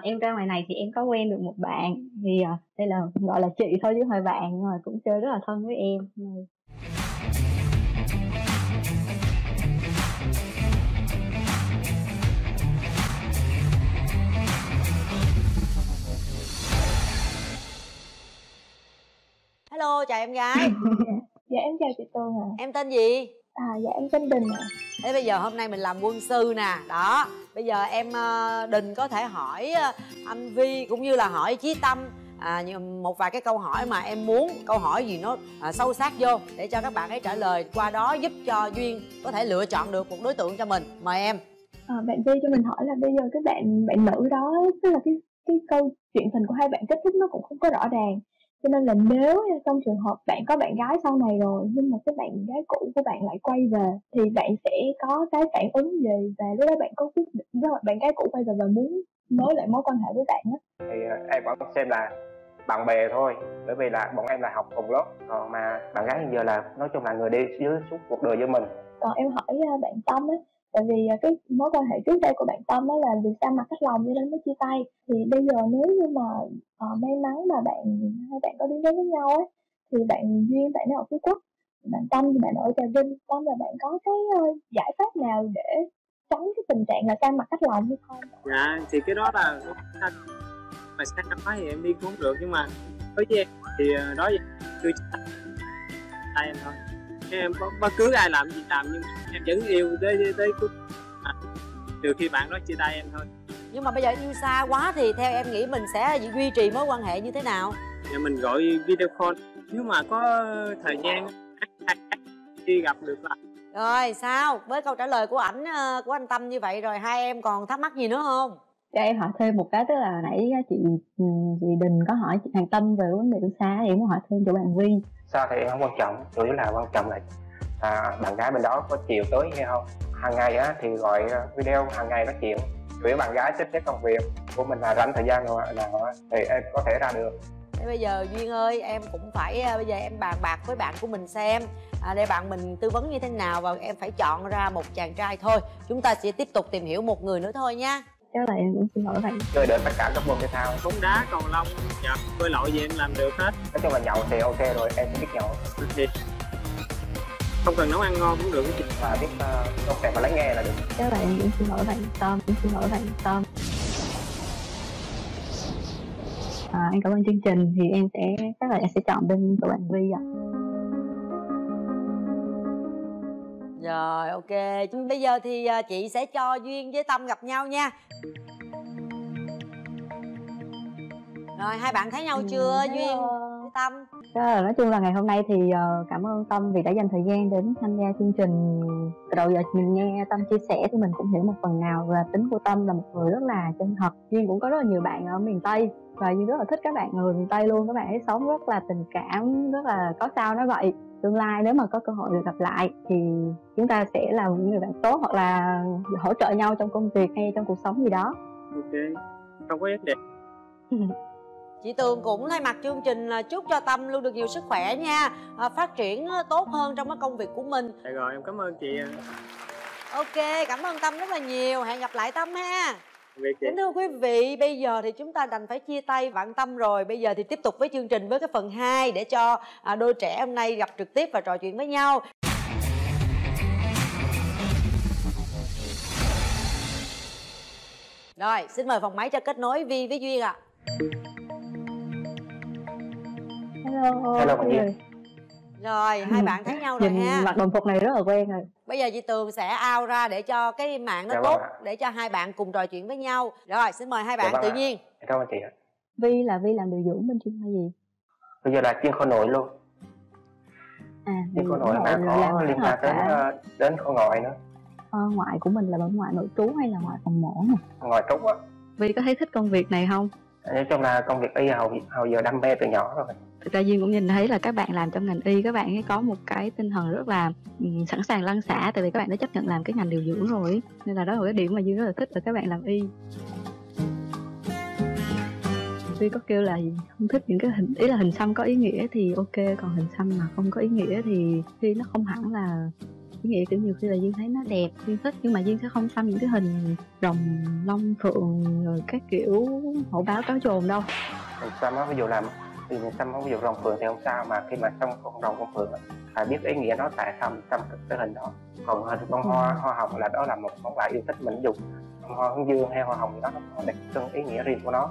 Em ra ngoài này thì em có quen được một bạn. Thì đây là gọi là chị thôi chứ hồi bạn rồi cũng chơi rất là thân với em. Hello, chào em gái. Dạ em chào chị Tường ạ. Em tên gì? Dạ em tên Đình ạ. Thế bây giờ hôm nay mình làm quân sư nè. Đó, bây giờ em Đình có thể hỏi anh Vi cũng như là hỏi Chí Tâm một vài cái câu hỏi mà em muốn. Câu hỏi gì nó sâu sát vô để cho các bạn ấy trả lời, qua đó giúp cho Duyên có thể lựa chọn được một đối tượng cho mình. Mời em. Bạn Vi cho mình hỏi là bây giờ cái bạn nữ đó, tức là cái câu chuyện tình của hai bạn kết thúc nó cũng không có rõ ràng, Cho nên là nếu trong trường hợp bạn có bạn gái sau này rồi nhưng mà cái bạn gái cũ của bạn lại quay về thì bạn sẽ có cái phản ứng gì, và lúc đó bạn có quyết định đó, bạn gái cũ quay về và muốn nối lại mối quan hệ với bạn đó. Thì em vẫn xem là bạn bè thôi, bởi vì là bọn em là học cùng lớp, còn mà bạn gái hiện giờ là nói chung là người đi dưới suốt cuộc đời với mình. Còn em hỏi bạn Tâm á, tại vì cái mối quan hệ trước đây của bạn Tâm đó là vì xa mặt cách lòng cho nên mới chia tay. Thì bây giờ nếu như mà may mắn mà hai bạn có đến với nhau ấy, thì bạn Duyên bạn ở Phú Quốc, bạn Tâm thì bạn ở Trà Vinh, Tâm là bạn có cái giải pháp nào để tránh cái tình trạng là xa mặt cách lòng hay không? Dạ thì cái đó là mà xa nói thì em đi cũng được, nhưng mà đối với em thì đó chưa tay em thôi. Em bất cứ ai làm gì làm nhưng em vẫn yêu tới cuối từ khi bạn đó chia tay em thôi. Nhưng mà bây giờ yêu xa quá thì theo em nghĩ mình sẽ duy trì mối quan hệ như thế nào? Thì mình gọi video call, nếu mà có thời gian đi gặp được là. Rồi sao với câu trả lời của ảnh của anh Tâm như vậy rồi, hai em còn thắc mắc gì nữa không? Cho em hỏi thêm một cái, tức là nãy chị Đình có hỏi chị Hoàng Tâm về vấn đề yêu xa, em muốn hỏi thêm chỗ bạn Vi. Sao thì em không quan trọng, chủ yếu là quan trọng là bạn gái bên đó có chiều tới hay không. Hàng ngày á, thì gọi video hàng ngày nói chuyện, chủ yếu bạn gái thích cái công việc của mình là rảnh thời gian rồi là thì em có thể ra được. Thế bây giờ Duyên ơi, em cũng phải bây giờ em bàn bạc với bạn của mình xem để bạn mình tư vấn như thế nào, và em phải chọn ra một chàng trai thôi. Chúng ta sẽ tiếp tục tìm hiểu một người nữa thôi nha. Chắc là em cũng xin lỗi bạn. Chơi được tất cả các môn thể thao, bóng đá, cầu lông, nhậu, bơi lội gì em làm được hết. Nói chung là nhậu thì ok rồi, em cũng biết nhậu. Không cần nấu ăn ngon cũng được, và biết công việc và lắng nghe là được. Chắc là em cũng xin lỗi bạn Tâm, Anh cảm ơn chương trình, thì em sẽ chắc là chọn bên của bạn Vi ạ. Rồi ok, bây giờ thì chị sẽ cho Duyên với Tâm gặp nhau nha. Rồi hai bạn thấy nhau chưa Duyên với Tâm? Nói chung là ngày hôm nay thì cảm ơn Tâm vì đã dành thời gian đến tham gia chương trình. Từ đầu giờ mình nghe Tâm chia sẻ thì mình cũng hiểu một phần nào về tính của Tâm, là một người rất là chân thật. Duyên cũng có rất là nhiều bạn ở miền Tây và Duyên rất là thích các bạn người miền Tây luôn. Các bạn ấy sống rất là tình cảm, rất là có sao nói vậy. Tương lai nếu mà có cơ hội được gặp lại thì chúng ta sẽ là những người bạn tốt, hoặc là hỗ trợ nhau trong công việc hay trong cuộc sống gì đó. Ok, không có vấn đề. Chị Tường cũng thay mặt chương trình là chúc cho Tâm luôn được nhiều sức khỏe nha, phát triển tốt hơn trong cái công việc của mình. Được rồi, em cảm ơn chị. Ok, cảm ơn Tâm rất là nhiều, hẹn gặp lại Tâm ha. Kính thưa quý vị, bây giờ thì chúng ta đành phải chia tay bạn Tâm rồi. Bây giờ thì tiếp tục với chương trình với cái phần 2 để cho đôi trẻ hôm nay gặp trực tiếp và trò chuyện với nhau. Rồi, xin mời phòng máy cho kết nối Vi với Duyên ạ. Hello mọi người. Rồi, hai bạn thấy nhau rồi ha. Mặc đồng phục này rất là quen rồi. Bây giờ chị Tường sẽ ao ra để cho cái mạng nó tốt, để cho hai bạn cùng trò chuyện với nhau. Rồi, xin mời hai bạn tự nhiên. Cảm ơn chị ạ. Vi làm điều dưỡng bên chuyên khoa gì? Bây giờ là chuyên khoa nội luôn. Chuyên khoa nội mà có liên quan đến khoa ngoại nữa. Ngoại của mình là bên ngoại nội trú hay là ngoại phòng mổ nè? Ngoại trú á. Vi có thấy thích công việc này không? Nói chung là công việc y hầu giờ đam mê từ nhỏ rồi. Ra Duyên cũng nhìn thấy là các bạn làm trong ngành y, các bạn ấy có một cái tinh thần rất là sẵn sàng lăn xả, tại vì các bạn đã chấp nhận làm cái ngành điều dưỡng rồi, nên là đó là cái điểm mà Duyên rất là thích ở các bạn làm y. Duyên có kêu là không thích những cái hình, ý là hình xăm có ý nghĩa thì ok, còn hình xăm mà không có ý nghĩa thì khi nó không hẳn là ý nghĩa, kiểu nhiều khi là Duyên thấy nó đẹp, Duyên thích, nhưng mà Duyên sẽ không xăm những cái hình rồng, long phượng rồi các kiểu hổ báo cáo trồn đâu. Hình xăm đó, ví dụ làm thì mình xăm ví dụ rồng phượng thì không sao, mà khi mà xăm rồng phượng phải biết ý nghĩa nó, tại sao mình xăm cái hình đó. Còn hình bông hoa hồng là đó là một món quà yêu thích mình, dùng hoa hướng dương hay hoa hồng thì đó nó đặc trưng ý nghĩa riêng của nó.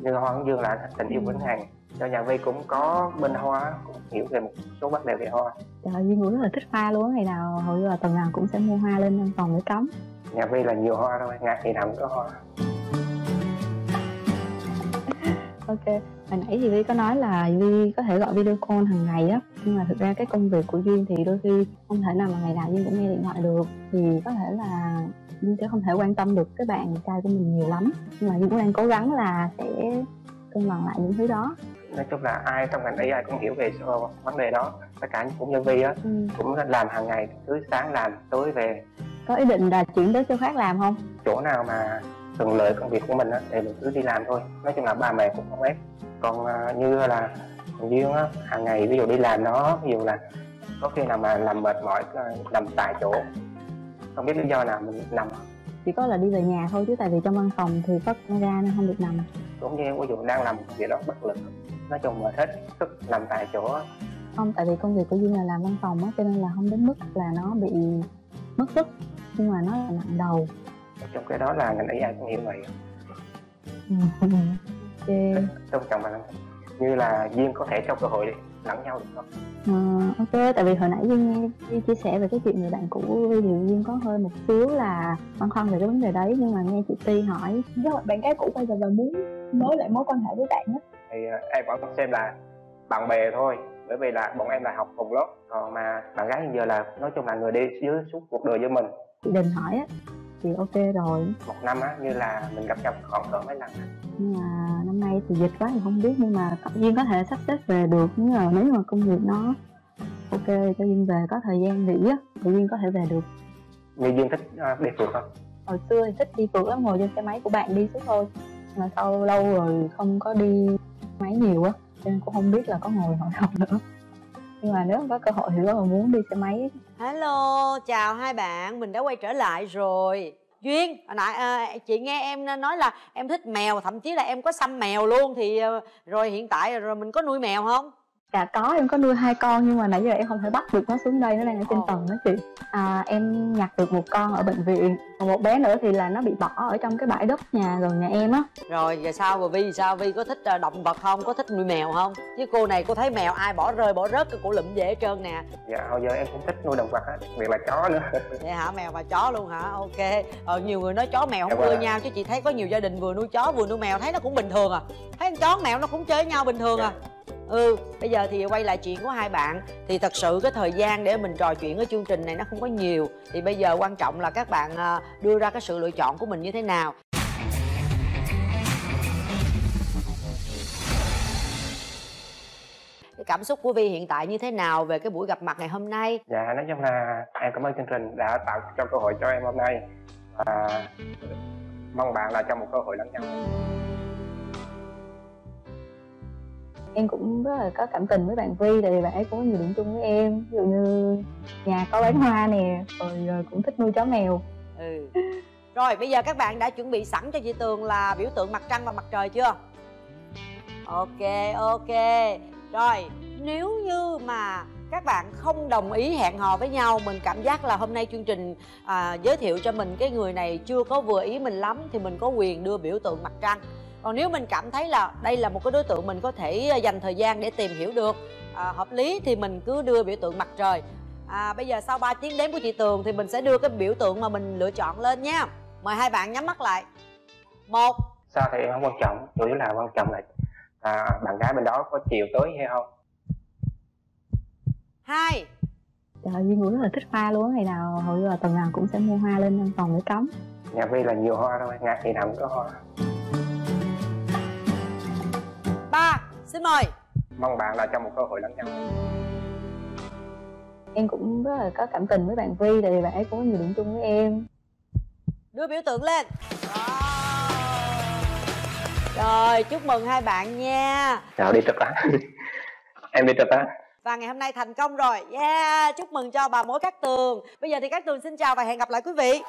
Nhưng hoa hướng dương là tình yêu vĩnh hằng, cho nhà Vi cũng có bên hoa, cũng hiểu về một số vấn đề về hoa. Trời, Duyên cũng rất là thích hoa luôn, ngày nào hầu như là tuần nào cũng sẽ mua hoa lên văn phòng để cắm. Nhà Vi là nhiều hoa thôi, ngày thì nằm có hoa. Ok, hồi nãy thì Vi có nói là Vi có thể gọi video call hàng ngày á, nhưng mà thực ra cái công việc của Duyên thì đôi khi không thể nào mà ngày nào Duyên cũng nghe điện thoại được, thì có thể là Duyên sẽ không thể quan tâm được cái bạn trai của mình nhiều lắm, nhưng mà Duyên cũng đang cố gắng là sẽ cân bằng lại những thứ đó. Nói chung là ai trong ngành y ai cũng hiểu về vấn đề đó, tất cả cũng như Vi á, cũng làm hàng ngày, cứ sáng làm tối về. Có ý định là chuyển đến chỗ khác làm không? Chỗ nào mà thuận lợi công việc của mình á thì mình cứ đi làm thôi, nói chung là ba mẹ cũng không ép. Còn như là Duyên á, hàng ngày ví dụ đi làm nó, ví dụ là có khi nào mà làm mệt mỏi nằm tại chỗ, không biết lý do nào mình nằm, chỉ có là đi về nhà thôi, chứ tại vì trong văn phòng thì có camera nên không được nằm. Cũng như ví dụ đang làm gì đó bất lực, nói chung mệt hết sức nằm tại chỗ. Không, tại vì công việc của Duyên là làm văn phòng á, cho nên là không đến mức là nó bị mất sức, nhưng mà nó là nặng đầu. Trong cái đó là ngành y ai cũng hiểu vậy. Trong chồng mà như là Duyên có thể trong cơ hội lẫn nhau được không? Ok, tại vì hồi nãy Duyên nghe chia sẻ về cái chuyện người bạn cũ của Vi, Duyên có hơi một xíu là băn khoăn về cái vấn đề đấy, nhưng mà nghe chị Ti hỏi do bạn gái cũ bây giờ là muốn nối lại mối quan hệ với bạn á, thì em vẫn xem là bạn bè thôi, bởi vì là bọn em là học cùng lớp, còn mà bạn gái hiện giờ là nói chung là người đi dưới suốt cuộc đời với mình. Chị định hỏi á thì ok rồi, một năm á như là mình gặp nhau khoảng cỡ mấy lần, nhưng mà năm nay thì dịch quá thì không biết, nhưng mà Duyên có thể sắp xếp về được, nhưng mà nếu mà công việc nó ok cho Duyên về có thời gian nghỉ á thì Duyên có thể về được. Người Duyên thích đi phượt không? Hồi xưa thì thích đi phượt lắm, ngồi trên xe máy của bạn đi suốt thôi, mà sau lâu rồi không có đi máy nhiều á cho nên cũng không biết là có ngồi hồi không nữa, nhưng mà nếu có cơ hội thì rất là muốn đi xe máy. Hello, chào hai bạn, mình đã quay trở lại rồi. Duyên, hồi nãy chị nghe em nói là em thích mèo, thậm chí là em có xăm mèo luôn, thì rồi hiện tại rồi mình có nuôi mèo không? Dạ có, em có nuôi 2 con, nhưng mà nãy giờ em không thể bắt được nó xuống đây, nó đang ở trên tầng đó chị. Em nhặt được 1 con ở bệnh viện, còn 1 bé nữa thì là nó bị bỏ ở trong cái bãi đất nhà gần nhà em á. Rồi giờ sao rồi Vi, sao Vi có thích động vật không, có thích nuôi mèo không? Chứ cô này cô thấy mèo ai bỏ rơi bỏ rớt cái cổ lụm về hết trơn nè. Dạ hồi giờ em cũng thích nuôi động vật á, đặc biệt là chó nữa. Vậy hả, mèo và chó luôn hả? Ok. Nhiều người nói chó mèo không ưa nhau, chứ chị thấy có nhiều gia đình vừa nuôi chó vừa nuôi mèo thấy nó cũng bình thường à, thấy con chó mèo nó cũng chơi với nhau bình thường à. Bây giờ thì quay lại chuyện của hai bạn, thì thật sự cái thời gian để mình trò chuyện ở chương trình này nó không có nhiều, thì bây giờ quan trọng là các bạn đưa ra cái sự lựa chọn của mình như thế nào. Cái cảm xúc của Vi hiện tại như thế nào về cái buổi gặp mặt ngày hôm nay? Dạ nói chung là em cảm ơn chương trình đã tạo cho cơ hội cho em hôm nay, và mong bạn là cho một cơ hội lẫn nhau. Em cũng rất là có cảm tình với bạn Vi, tại vì bạn ấy cũng có nhiều điểm chung với em, ví dụ như nhà có bán hoa nè, rồi cũng thích nuôi chó mèo. Rồi bây giờ các bạn đã chuẩn bị sẵn cho chị Tường là biểu tượng mặt trăng và mặt trời chưa? Ok. Rồi nếu như mà các bạn không đồng ý hẹn hò với nhau, mình cảm giác là hôm nay chương trình giới thiệu cho mình cái người này chưa có vừa ý mình lắm, thì mình có quyền đưa biểu tượng mặt trăng. Còn nếu mình cảm thấy là đây là một cái đối tượng mình có thể dành thời gian để tìm hiểu được hợp lý, thì mình cứ đưa biểu tượng mặt trời. Bây giờ sau 3 tiếng đếm của chị Tường thì mình sẽ đưa cái biểu tượng mà mình lựa chọn lên nha. Mời hai bạn nhắm mắt lại. 1. Sao thì em không quan trọng, chủ yếu là quan trọng là bạn gái bên đó có chiều tới hay không. 2. Trời, Duyên cũng rất là thích hoa luôn, ngày nào hồi giờ tuần nào cũng sẽ mua hoa lên văn phòng để cắm. Nhà Vi là nhiều hoa thôi, ngày thì nào cũng có hoa. 3. Xin mời. Mong bạn là cho một cơ hội lẫn nhau. Em cũng rất là có cảm tình với bạn Vi, tại vì bạn ấy cũng có nhiều điểm chung với em. Đưa biểu tượng lên. Rồi, chúc mừng hai bạn nha. Chào đi trực á. Em đi trực á. Và ngày hôm nay thành công rồi. Chúc mừng cho bà mối Cát Tường. Bây giờ thì Cát Tường xin chào và hẹn gặp lại quý vị.